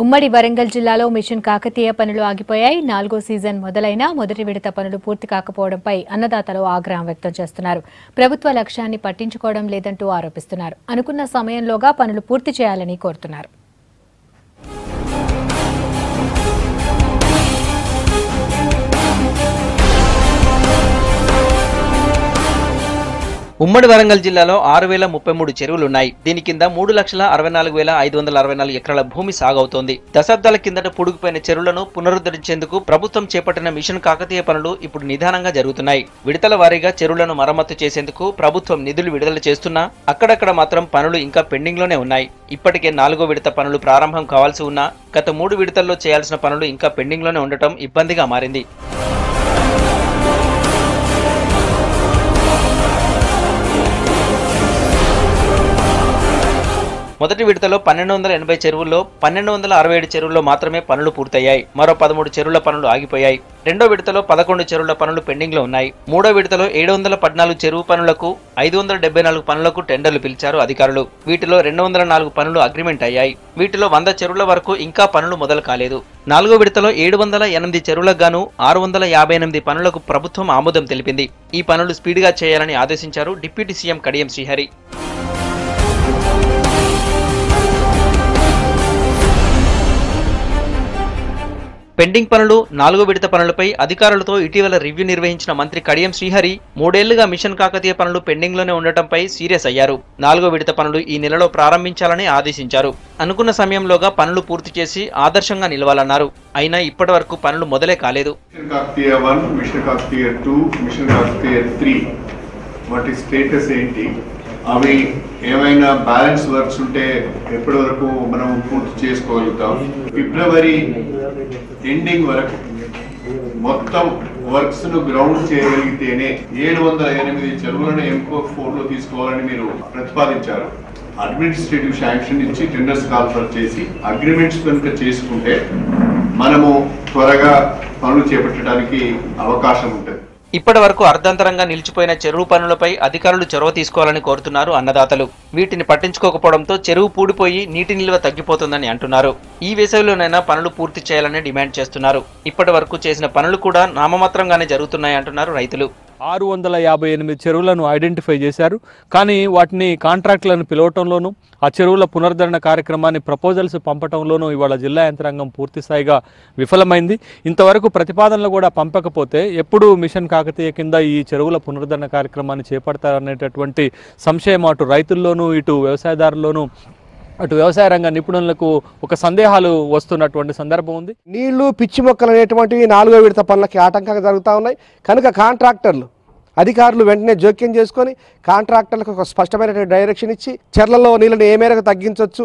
ఉమ్మడి వరంగల్ జిల్లాలో మిషన్ కాకతీయ పనులు ఆగిపోయాయి. 4వ సీజన్ మొదలైనా మొదటి విడత పనులు పూర్తి కాకపోవడంపై అన్నదాతలు ఆగ్రహం వ్యక్తం చేస్తున్నారు. ప్రభుత్వ లక్ష్యాన్ని పట్టించుకోవడం లేదంటూ ఆరోపిస్తున్నారు. అనుకున్న సమయంలోగా పనులు పూర్తి చేయాలని కోరుతున్నారు. ఉమ్మడి వరంగల్ జిల్లాలో 6033 చెరువులున్నాయి. దీని కింద 3,64,564 ఎకరాల భూమి సాగవుతోంది. దశాబ్దాల కిందట పొడుగుపోయిన చెరువులను పునరుద్ధరించేందుకు ప్రభుత్వం చేపట్టిన మిషన్ కాకతీయ పనులు ఇప్పుడు నిదానంగా జరుగుతున్నాయి. విడతల వారీగా చెరువులను మరమ్మతు చేసేందుకు ప్రభుత్వం నిధులు విడుదల చేస్తున్నా అక్కడక్కడ మాత్రం పనులు ఇంకా పెండింగ్లోనే ఉన్నాయి. ఇప్పటికే 4వ విడత పనులు ప్రారంభం కావాల్సి ఉన్నా గత 3 విడతల్లో చేయాల్సిన పనులు ఇంకా పెండింగ్లోనే ఉండటం ఇబ్బందిగా మారింది. మొదటి విడతలో 1280 చెరువుల్లో 1267 చెరువుల్లో మాత్రమే పనులు పూర్తయ్యాయి. మరో 13 చెరువుల పనులు ఆగిపోయాయి. రెండో విడతలో 11 చెరువుల పనులు పెండింగ్ లో ఉన్నాయి. మూడో విడతలో 714 చెరువు పనులకు, 574 పనులకు టెండర్లు పిలిచారు అధికారులు. వీటిలో 204 పనులు అగ్రిమెంట్ అయ్యాయి. వీటిలో 100 చెరువుల వరకు ఇంకా పనులు మొదలు కాలేదు. 4వ విడతలో 708 చెరువులకు గాను 658 పనులకు ప్రభుత్వం ఆమోదం తెలిపింది. ఈ పనులు స్పీడ్ గా చేయాలని ఆదేశించారు deputy CM Kadiyam Srihari. Pending పనులు, 4వ విడత పనులపై అధికారులతో ఇటీవల రివ్యూ నిర్వహించిన మంత్రి కడియం శ్రీహరి 3 ఏళ్లుగా మిషన్ కాకతీయ పనులు పెండింగ్ లోనే ఉండటంపై సీరియస్ అయ్యారు. 4వ విడత పనులు ఈ నెలలో ప్రారంభించాలని ఆదేశించారు. అనుకున్న సమయంలోగా పనులు పూర్తి చేసి ఆదర్శంగా నిలవాలన్నారు. అయినా ఇప్పటి వరకు పనులు మొదలే కాలేదు. అవి ఏమైనా బ్యాలెన్స్ వర్క్స్ ఉంటే ఎప్పటి వరకు మనం పూర్తి చేసుకోగలుగుతాం? ఫిబ్రవరి ఎండింగ్ వరకు మొత్తం వర్క్స్ ను గ్రౌండ్ చేయగలిగితేనే 708 చెరువులను M4 లో తీసుకోవాలని మీరు ప్రతిపాదించారు. అడ్మినిస్ట్రేటివ్ శాంక్షన్ ఇచ్చి టెండర్స్ కాల్ఫర్ చేసి అగ్రిమెంట్స్ కనుక చేసుకుంటే మనము త్వరగా పనులు చేపట్టడానికి అవకాశం ఉంటుంది. ఇప్పటి వరకు అర్ధాంతరంగా నిలిచిపోయిన చెరువు పనులపై అధికారులు చొరవ తీసుకోవాలని కోరుతున్నారు అన్నదాతలు. వీటిని పట్టించుకోకపోవడంతో చెరువు పూడిపోయి నీటి నిల్వ తగ్గిపోతుందని అంటున్నారు. ఈ వేసవిలోనైనా పనులు పూర్తి చేయాలని డిమాండ్ చేస్తున్నారు. ఇప్పటి వరకు చేసిన పనులు కూడా నామమాత్రంగానే జరుగుతున్నాయంటున్నారు రైతులు. 658 చెరువులను ఐడెంటిఫై చేశారు. కానీ వాటిని కాంట్రాక్టులను పిలవటంలోనూ ఆ చెరువుల పునరుద్ధరణ కార్యక్రమాన్ని ప్రపోజల్స్ పంపటంలోనూ ఇవాళ జిల్లా యంత్రాంగం పూర్తిస్థాయిగా విఫలమైంది. ఇంతవరకు ప్రతిపాదనలు కూడా పంపకపోతే ఎప్పుడు మిషన్ కాకతీయ కింద ఈ చెరువుల పునరుద్ధరణ కార్యక్రమాన్ని చేపడతారనేటటువంటి సంశయం అటు రైతుల్లోనూ ఇటు వ్యవసాయదారుల్లోనూ అటు వ్యవసాయ రంగ నిపుణులకు ఒక సందేహాలు వస్తున్నటువంటి సందర్భం ఉంది. నీళ్లు, పిచ్చి మొక్కలు అనేటువంటివి 4వ విడత పనులకి ఆటంకంగా జరుగుతూ ఉన్నాయి. కనుక కాంట్రాక్టర్లు, అధికారులు వెంటనే జోక్యం చేసుకొని కాంట్రాక్టర్లకు ఒక స్పష్టమైనటువంటి డైరెక్షన్ ఇచ్చి చెర్లలో నీళ్ళని ఏ మేరకు తగ్గించవచ్చు,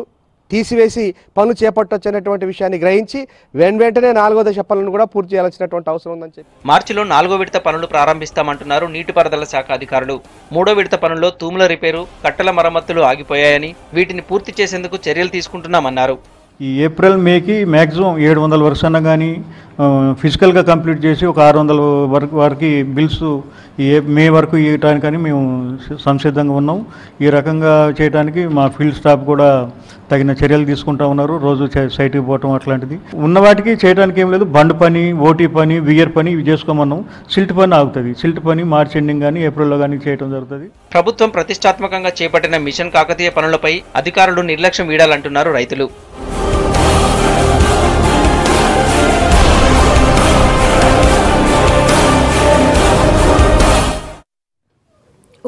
తీసివేసి పనులు చేపట్టొచ్చనేటువంటి విషయాన్ని గ్రహించి వెంటనే నాలుగో దశ పనులను కూడా పూర్తి చేయాల్సినటువంటి అవసరం ఉందని చెప్పారు. మార్చిలో నాలుగో విడత పనులు ప్రారంభిస్తామంటున్నారు నీటిపారుదల శాఖ అధికారులు. మూడో విడత పనుల్లో తూముల రిపేరు, కట్టల మరమ్మతులు ఆగిపోయాయని వీటిని పూర్తి చేసేందుకు చర్యలు తీసుకుంటున్నామన్నారు. ఈ ఏప్రిల్ మేకి మ్యాక్సిమం 700 వరకు అన్న కానీ ఫిజికల్గా కంప్లీట్ చేసి ఒక 600 వరకు వారికి బిల్స్ ఈ మే వరకు ఇవ్వటానికని మేము సంసిద్ధంగా ఉన్నాం. ఈ రకంగా చేయడానికి మా ఫీల్డ్ స్టాఫ్ కూడా తగిన చర్యలు తీసుకుంటా ఉన్నారు. రోజు సైట్కి పోవటం అట్లాంటిది ఉన్న వాటికి చేయడానికి ఏం లేదు. బండ్ పని, ఓటీ పని, వియర్ పని ఇవి చేసుకోమన్నాం. సిల్ట్ పని ఆగుతుంది. సిల్ట్ పని మార్చ్ ఎండింగ్ కానీ ఏప్రిల్లో కానీ చేయడం జరుగుతుంది. ప్రభుత్వం ప్రతిష్టాత్మకంగా చేపట్టిన మిషన్ కాకతీయ పనులపై అధికారులు నిర్లక్ష్యం వీడాలంటున్నారు రైతులు.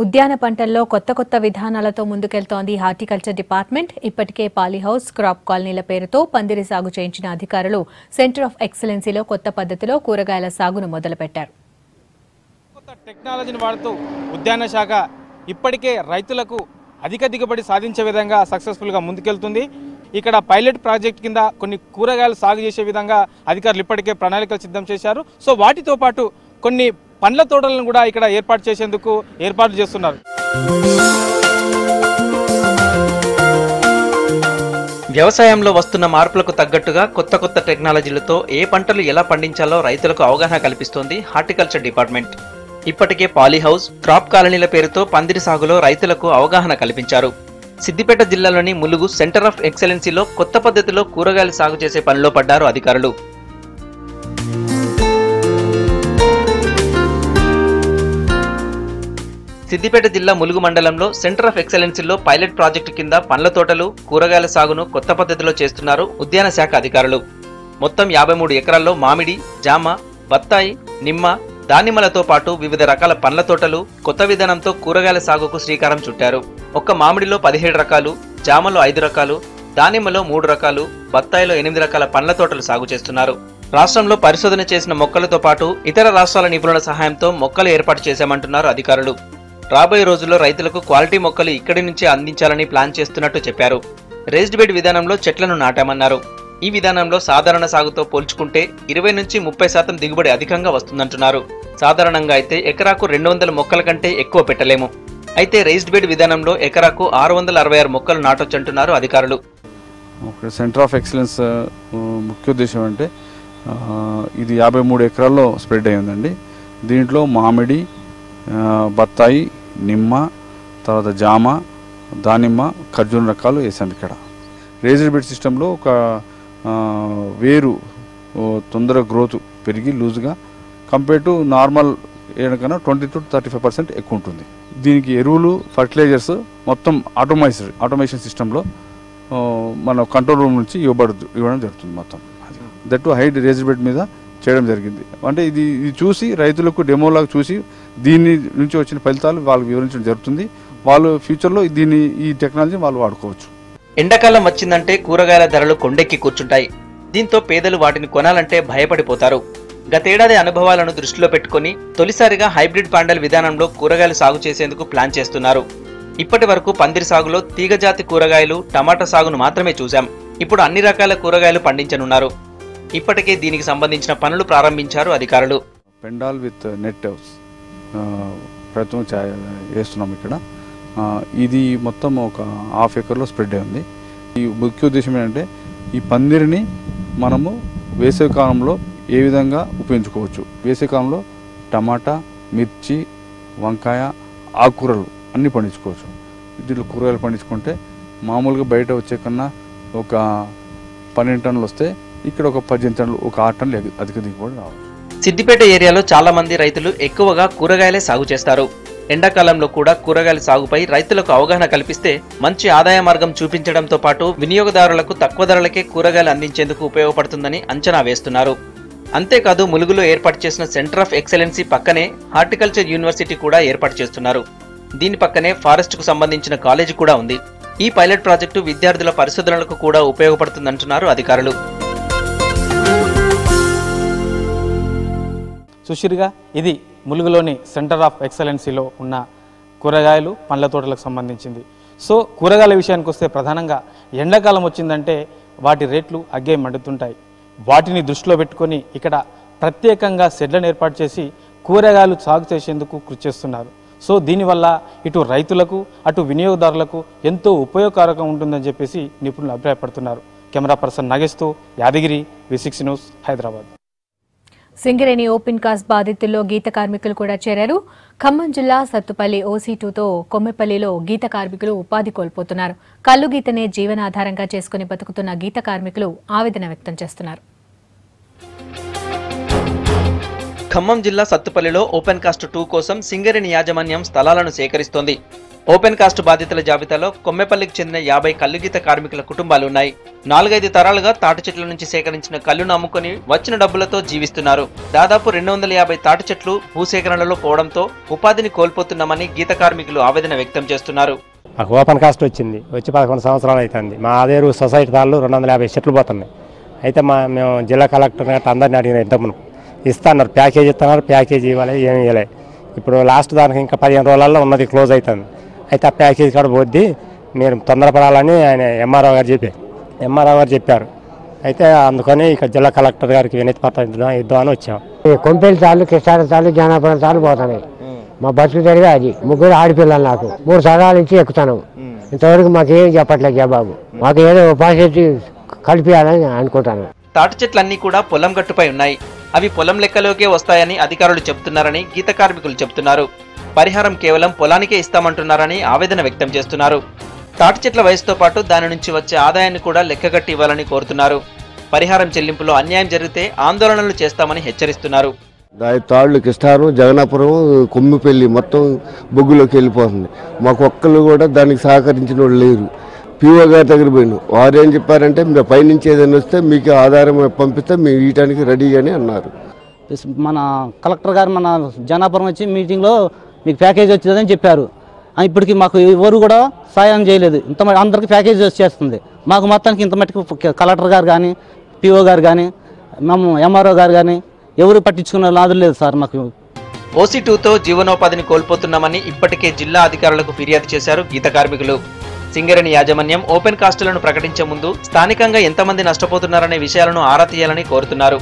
ఉద్యాన పంటల్లో కొత్త కొత్త విధానాలతో ముందుకెళ్తోంది హార్టికల్చర్ డిపార్ట్మెంట్. ఇప్పటికే పాలీహౌస్, క్రాప్ కాలనీల పేరుతో పందిరి సాగు చేయించిన అధికారులు సెంటర్ ఆఫ్ ఎక్సలెన్సీలో కొత్త పద్ధతిలో కూరగాయల సాగును మొదలుపెట్టారు. కొత్త టెక్నాలజీని వాడుతూ ఉద్యాన శాఖ ఇప్పటికే రైతులకు అధిక దిగుబడి సాధించే విధంగా సక్సెస్ఫుల్గా ముందుకెళ్తుంది. ఇక్కడ పైలట్ ప్రాజెక్ట్ కింద కొన్ని కూరగాయలు సాగు చేసే విధంగా అధికారులు ఇప్పటికే ప్రణాళికలు సిద్ధం చేశారు. సో వాటితో పాటు కొన్ని పండ్ల తోటలను కూడా ఇక్కడ ఏర్పాటు చేసేందుకు ఏర్పాట్లు చేస్తున్నారు. వ్యవసాయంలో వస్తున్న మార్పులకు తగ్గట్టుగా కొత్త కొత్త టెక్నాలజీలతో ఏ పంటలు ఎలా పండించాలో రైతులకు అవగాహన కల్పిస్తోంది హార్టికల్చర్ డిపార్ట్మెంట్. ఇప్పటికే పాలీహౌస్, క్రాప్ కాలనీల పేరుతో పందిరి సాగులో రైతులకు అవగాహన కల్పించారు. సిద్దిపేట జిల్లాలోని ములుగు సెంటర్ ఆఫ్ ఎక్సలెన్సీలో కొత్త పద్ధతిలో కూరగాయలు సాగు చేసే పనిలో పడ్డారు అధికారులు. సిద్దిపేట జిల్లా ములుగు మండలంలో సెంటర్ ఆఫ్ ఎక్సలెన్సీలో పైలట్ ప్రాజెక్టు కింద పండ్ల తోటలు, కూరగాయల సాగును కొత్త పద్ధతిలో చేస్తున్నారు ఉద్యాన శాఖ అధికారులు. మొత్తం 53 ఎకరాల్లో మామిడి, జామ, బత్తాయి, నిమ్మ, దానిమ్మలతో పాటు వివిధ రకాల పండ్ల తోటలు కొత్త విధానంతో కూరగాయల సాగుకు శ్రీకారం చుట్టారు. ఒక్క మామిడిలో 17 రకాలు, జామలో 5 రకాలు, దానిమ్మలో 3 రకాలు, బత్తాయిలో 8 రకాల పండ్ల తోటలు సాగు చేస్తున్నారు. రాష్ట్రంలో పరిశోధన చేసిన మొక్కలతో పాటు ఇతర రాష్ట్రాల నిపుణుల సహాయంతో మొక్కలు ఏర్పాటు చేశామంటున్నారు అధికారులు. రాబోయే రోజుల్లో రైతులకు క్వాలిటీ మొక్కలు ఇక్కడి నుంచే అందించాలని ప్లాన్ చేస్తున్నట్టు చెప్పారు. రేజ్డ్ బెడ్ విధానంలో చెట్లను నాటామన్నారు. ఈ విధానంలో సాధారణ సాగుతో పోల్చుకుంటే 20 నుంచి 30% దిగుబడి అధికంగా వస్తుందంటున్నారు. సాధారణంగా అయితే ఎకరాకు 200 మొక్కల కంటే ఎక్కువ పెట్టలేము. అయితే రేజ్డ్ బెడ్ విధానంలో ఎకరాకు 666 మొక్కలు నాటొచ్చంటున్నారు అధికారులు. సెంటర్ ఆఫ్ ఎక్సలెన్స్ ముఖ్య ఉద్దేశం అంటే ఇది 53 ఎకరాల్లో స్ప్రెడ్ అయి ఉందండి. దీంట్లో మామిడి, బత్తాయి, నిమ్మ, తర్వాత జామ, దానిమ్మ, ఖర్జూర రకాలు వేసాం. ఇక్కడ రేజ్డ్ బెడ్ సిస్టంలో ఒక వేరు తొందర గ్రోత్ పెరిగి లూజ్గా కంపేర్ టు నార్మల్ ఏడకన్నా 20 to 35% ఎక్కువ ఉంటుంది. దీనికి ఎరువులు, ఫర్టిలైజర్స్ మొత్తం ఆటోమేషన్ సిస్టంలో మన కంట్రోల్ రూమ్ నుంచి ఇవ్వడం జరుగుతుంది. మొత్తం that too high raised bed మీద చేయడం జరిగింది. అంటే ఇది చూసి రైతులకు డెమోలాగా చూసి దీని నుంచి వచ్చిన ఫలితాలు వాళ్ళకి వివరించడం జరుగుతుంది. వాళ్ళు ఫ్యూచర్లో దీన్ని ఈ టెక్నాలజీ వాళ్ళు వాడుకోవచ్చు. ఎండాకాలం వచ్చిందంటే కూరగాయల ధరలు కొండెక్కి కూర్చుంటాయి. దీంతో పేదలు వాటిని కొనాలంటే భయపడిపోతారు. గతేడాది అనుభవాలను దృష్టిలో పెట్టుకుని తొలిసారిగా హైబ్రిడ్ పంటల విధానంలో కూరగాయలు సాగు చేసేందుకు ప్లాన్ చేస్తున్నారు. ఇప్పటి వరకు పందిరి సాగులో తీగజాతి కూరగాయలు, టమాటా సాగును మాత్రమే చూశాం. ఇప్పుడు అన్ని రకాల కూరగాయలు పండించనున్నారు. ఇప్పటికే దీనికి సంబంధించిన పనులు ప్రారంభించారు అధికారులు. పెండాల్ విత్ నెట్ హౌస్ ప్రయత్నం చేస్తున్నాం. ఇక్కడ ఇది మొత్తం ఒక హాఫ్ ఎకర్లో స్ప్రెడ్ అయింది. ఈ ముఖ్య ఉద్దేశం ఏంటంటే ఈ పందిరిని మనము వేసవికాలంలో ఏ విధంగా ఉపయోగించుకోవచ్చు. వేసవికాలంలో టమాటా, మిర్చి, వంకాయ, ఆకుకూరలు అన్నీ పండించుకోవచ్చు. దీంట్లో కూరగాయలు పండించుకుంటే మామూలుగా బయట వచ్చే కన్నా ఒక 12 టన్నులు వస్తే ఇక్కడ ఒక 18 టన్నులు, ఒక 8 టన్నులు అధిక దిగుబడి రావచ్చు. సిద్దిపేట ఏరియాలో చాలా మంది రైతులు ఎక్కువగా కూరగాయలే సాగు చేస్తారు. ఎండాకాలంలో కూడా కూరగాయల సాగుపై రైతులకు అవగాహన కల్పిస్తే మంచి ఆదాయ మార్గం చూపించడంతో పాటు వినియోగదారులకు తక్కువ ధరలకే కూరగాయలు అందించేందుకు ఉపయోగపడుతుందని అంచనా వేస్తున్నారు. అంతేకాదు ములుగులో ఏర్పాటు చేసిన సెంటర్ ఆఫ్ ఎక్సలెన్సీ పక్కనే హార్టికల్చర్ యూనివర్సిటీ కూడా ఏర్పాటు చేస్తున్నారు. దీని పక్కనే ఫారెస్ట్కు సంబంధించిన కాలేజీ కూడా ఉంది. ఈ పైలట్ ప్రాజెక్టు విద్యార్థుల పరిశోధనలకు కూడా ఉపయోగపడుతుందంటున్నారు అధికారులు. సుశీర్గా ఇది ములుగులోని సెంటర్ ఆఫ్ ఎక్సలెన్సీలో ఉన్న కూరగాయలు, పండ్ల తోటలకు సంబంధించింది. సో కూరగాయల విషయానికి వస్తే ప్రధానంగా ఎండాకాలం వచ్చిందంటే వాటి రేట్లు అగ్గే మండుతుంటాయి. వాటిని దృష్టిలో పెట్టుకొని ఇక్కడ ప్రత్యేకంగా షెడ్లను ఏర్పాటు చేసి కూరగాయలు సాగు చేసేందుకు కృషి చేస్తున్నారు. సో దీనివల్ల ఇటు రైతులకు అటు వినియోగదారులకు ఎంతో ఉపయోగకరంగా ఉంటుందని చెప్పేసి నిపుణులు అభిప్రాయపడుతున్నారు. కెమెరా పర్సన్ నాగేష్తో Yadagiri V6 news Hyderabad. Singareni open cast బాధితుల్లో గీత కార్మికులు కూడా చేరారు. ఖమ్మం జిల్లా సత్తుపల్లి OC2తో కొమ్మెపల్లిలో గీత కార్మికులు ఉపాధి కోల్పోతున్నారు. కల్లు గీతనే జీవనాధారంగా చేసుకుని బతుకుతున్న గీత కార్మికులు ఆవేదన వ్యక్తం చేస్తున్నారు. ఖమ్మం జిల్లా సత్తుపల్లిలో ఓపెన్ కాస్ట్ 2 కోసం సింగరేణి యాజమాన్యం స్థలాలను సేకరిస్తోంది. ఓపెన్ కాస్ట్ బాధితుల జాబితాలో కొమ్మెపల్లికి చెందిన 50 కల్లుగీత కార్మికుల కుటుంబాలున్నాయి. 4-5 తరాలుగా తాటి చెట్ల నుంచి సేకరించిన కళ్ళును అమ్ముకుని వచ్చిన డబ్బులతో జీవిస్తున్నారు. దాదాపు 250 తాటి చెట్లు భూసేకరణలో పోవడంతో ఉపాధిని కోల్పోతున్నామని గీత కార్మికులు ఆవేదన వ్యక్తం చేస్తున్నారు. మాకు ఓపెన్ కాస్ట్ వచ్చింది, వచ్చి 11 సంవత్సరాలు అవుతుంది. మా ఆదేరు సొసైటీ తాళ్ళు 250 చెట్లు పోతున్నాయి. అయితే మేము జిల్లా కలెక్టర్ గట్ట అందరిని అడిగిన ఇంతకుమును ఇస్తున్నారు, ప్యాకేజ్ ఇస్తున్నారు, ప్యాకేజ్ ఇవ్వాలి, ఏమి ఇవ్వలేదు. ఇప్పుడు లాస్ట్ దానికి ఇంకా 15 రోజులలో ఉన్నది క్లోజ్ అవుతుంది. అయితే ఆ ప్యాకేజ్ కూడా పోద్ది, మీరు తొందరపడాలని ఆయన ఎంఆర్ఓ గారు చెప్పారు. అయితే అందుకని ఇక జిల్లా కలెక్టర్ గారికి వినతి పత్రం ఇద్దాం అని వచ్చాము. కొంపెల్లి తాళ్ళు, కిసాల తాళ్ళు, జానాపురం తాళ్ళు పోతున్నాయి. మా బతుకు జరిగే అది. 3 ఆడపిల్లలు, నాకు 3 సదాల నుంచి ఎక్కుతాను. ఇంతవరకు మాకేం చెప్పట్లేదు బాబు. మాకు ఏదో ఉపాధి కలిపియాలని అనుకుంటాను. తాటి చెట్లన్నీ కూడా పొలం గట్టుపై ఉన్నాయి. అవి పొలం లెక్కలోకే వస్తాయని అధికారులు చెబుతున్నారని గీత కార్మికులు చెబుతున్నారు. పరిహారం కేవలం పొలానికే ఇస్తామంటున్నారని ఆవేదన వ్యక్తం చేస్తున్నారు. తాటి చెట్ల వయసుతో పాటు దాని నుంచి వచ్చే ఆదాయాన్ని కూడా లెక్కగట్టి ఇవ్వాలని కోరుతున్నారు. పరిహారం చెల్లింపులో అన్యాయం జరిగితే ఆందోళనలు చేస్తామని హెచ్చరిస్తున్నారు. తాళ్ళు కిష్టాను, జగనాపురం, కొమ్మిపల్లి మొత్తం బొగ్గులోకి వెళ్ళిపోతుంది. మాకు ఒక్కళ్ళు కూడా దానికి సహకరించిన వాళ్ళు లేరు. PO గారి దగ్గర పోయినాం. వారు ఏం చెప్పారంటే మీరు పైనుంచి ఏదైనా వస్తే మీకు ఆధారం పంపిస్తే మేము ఇవ్వడానికి రెడీ అని అన్నారు. మన కలెక్టర్ గారు మన జనాపురం వచ్చి మీటింగ్లో మీకు ప్యాకేజ్ వచ్చిందని చెప్పారు. ఇప్పటికి మాకు ఎవరు కూడా సాయం చేయలేదు. ఇంత అందరికీ ప్యాకేజ్ వచ్చేస్తుంది. మాకు మొత్తానికి ఇంత మట్టుకు కలెక్టర్ గారు కానీ, PO గారు కానీ, మేము MRO గారు కానీ ఎవరు పట్టించుకున్న లాభం లేదు సార్. మాకు OC2తో జీవనోపాధిని కోల్పోతున్నామని ఇప్పటికే జిల్లా అధికారులకు ఫిర్యాదు చేశారు గీత కార్మికులు. సింగరేణి యాజమాన్యం ఓపెన్ కాస్టులను ప్రకటించే ముందు స్థానికంగా ఎంతమంది నష్టపోతున్నారనే విషయాలను ఆరా తీయాలని కోరుతున్నారు.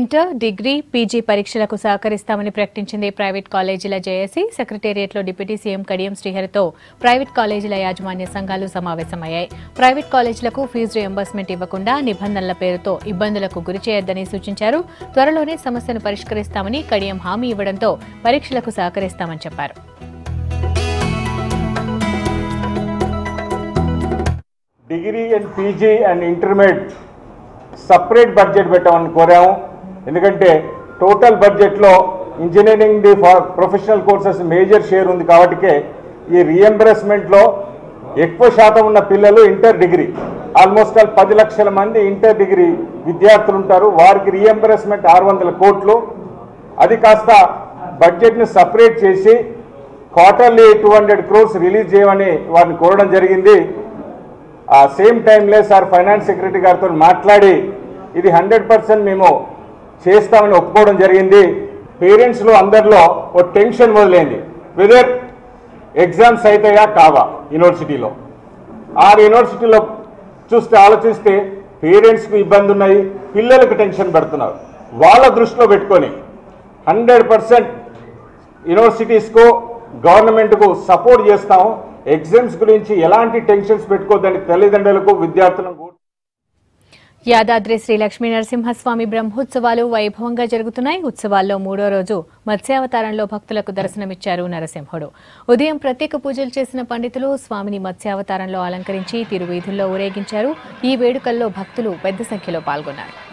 ఇంటర్, డిగ్రీ, PG పరీక్షలకు సహకరిస్తామని ప్రకటించింది ప్రైవేట్ కాలేజీల జేఏసీ. సెక్రటేరియట్లో డిప్యూటీ సీఎం కడియం శ్రీహరితో ప్రైవేట్ కాలేజీల యాజమాన్య సంఘాలు సమావేశమయ్యాయి. ప్రైవేట్ కాలేజీలకు ఫీజు రియంబర్స్మెంట్ ఇవ్వకుండా నిబంధనల పేరుతో ఇబ్బందులకు గురి చేయొద్దని సూచించారు. త్వరలోనే సమస్యను పరిష్కరిస్తామని కడియం హామీ ఇవ్వడంతో పరీక్షలకు సహకరిస్తామని చెప్పారు. Degree and PG and intermediate separate budget పెట్టమని కోరాము. ఎందుకంటే టోటల్ బడ్జెట్లో engineering the professional courses major share ఉంది కాబట్టి ఈ రీఎంబర్స్మెంట్లో ఎక్కువ శాతం ఉన్న పిల్లలు ఇంటర్ డిగ్రీ. ఆల్మోస్ట్ 10 లక్షల మంది ఇంటర్ డిగ్రీ విద్యార్థులు ఉంటారు. వారికి రీఎంబర్స్మెంట్ 600 కోట్లు. అది కాస్త బడ్జెట్ని సపరేట్ చేసి క్వార్టర్లీ 200 క్రోర్స్ రిలీజ్ చేయమని వారిని కోరడం జరిగింది. ఆ సేమ్ టైంలో సార్ ఫైనాన్స్ సెక్రటరీ గారితో మాట్లాడి ఇది 100% మేము చేస్తామని ఒప్పుకోవడం జరిగింది. పేరెంట్స్లో అందరిలో ఒక టెన్షన్ మొదలైంది, వెదర్ ఎగ్జామ్స్ అవుతాయా కావా యూనివర్సిటీలో. ఆ యూనివర్సిటీలో ఆలోచిస్తే పేరెంట్స్కు ఇబ్బంది ఉన్నాయి, పిల్లలకు టెన్షన్ పడుతున్నారు. వాళ్ళ దృష్టిలో పెట్టుకొని 100% యూనివర్సిటీస్కు గవర్నమెంట్కు సపోర్ట్ చేస్తాము. ఎగ్జామ్స్ గురించి ఎలాంటి టెన్షన్స్ పెట్టుకోవద్దని తల్లిదండ్రులకు విద్యార్థులకు. యాదాద్రి శ్రీ లక్ష్మీ నరసింహస్వామి బ్రహ్మోత్సవాలు వైభవంగా జరుగుతున్నాయి. ఉత్సవాల్లో 3వ రోజు మత్స్యావతారంలో భక్తులకు దర్శనమిచ్చారు నరసింహుడు. ఉదయం ప్రత్యేక పూజలు చేసిన పండితులు స్వామిని మత్స్యావతారంలో అలంకరించి తిరువీధుల్లో ఊరేగించారు. ఈ వేడుకల్లో భక్తులు పెద్ద సంఖ్యలో పాల్గొన్నారు.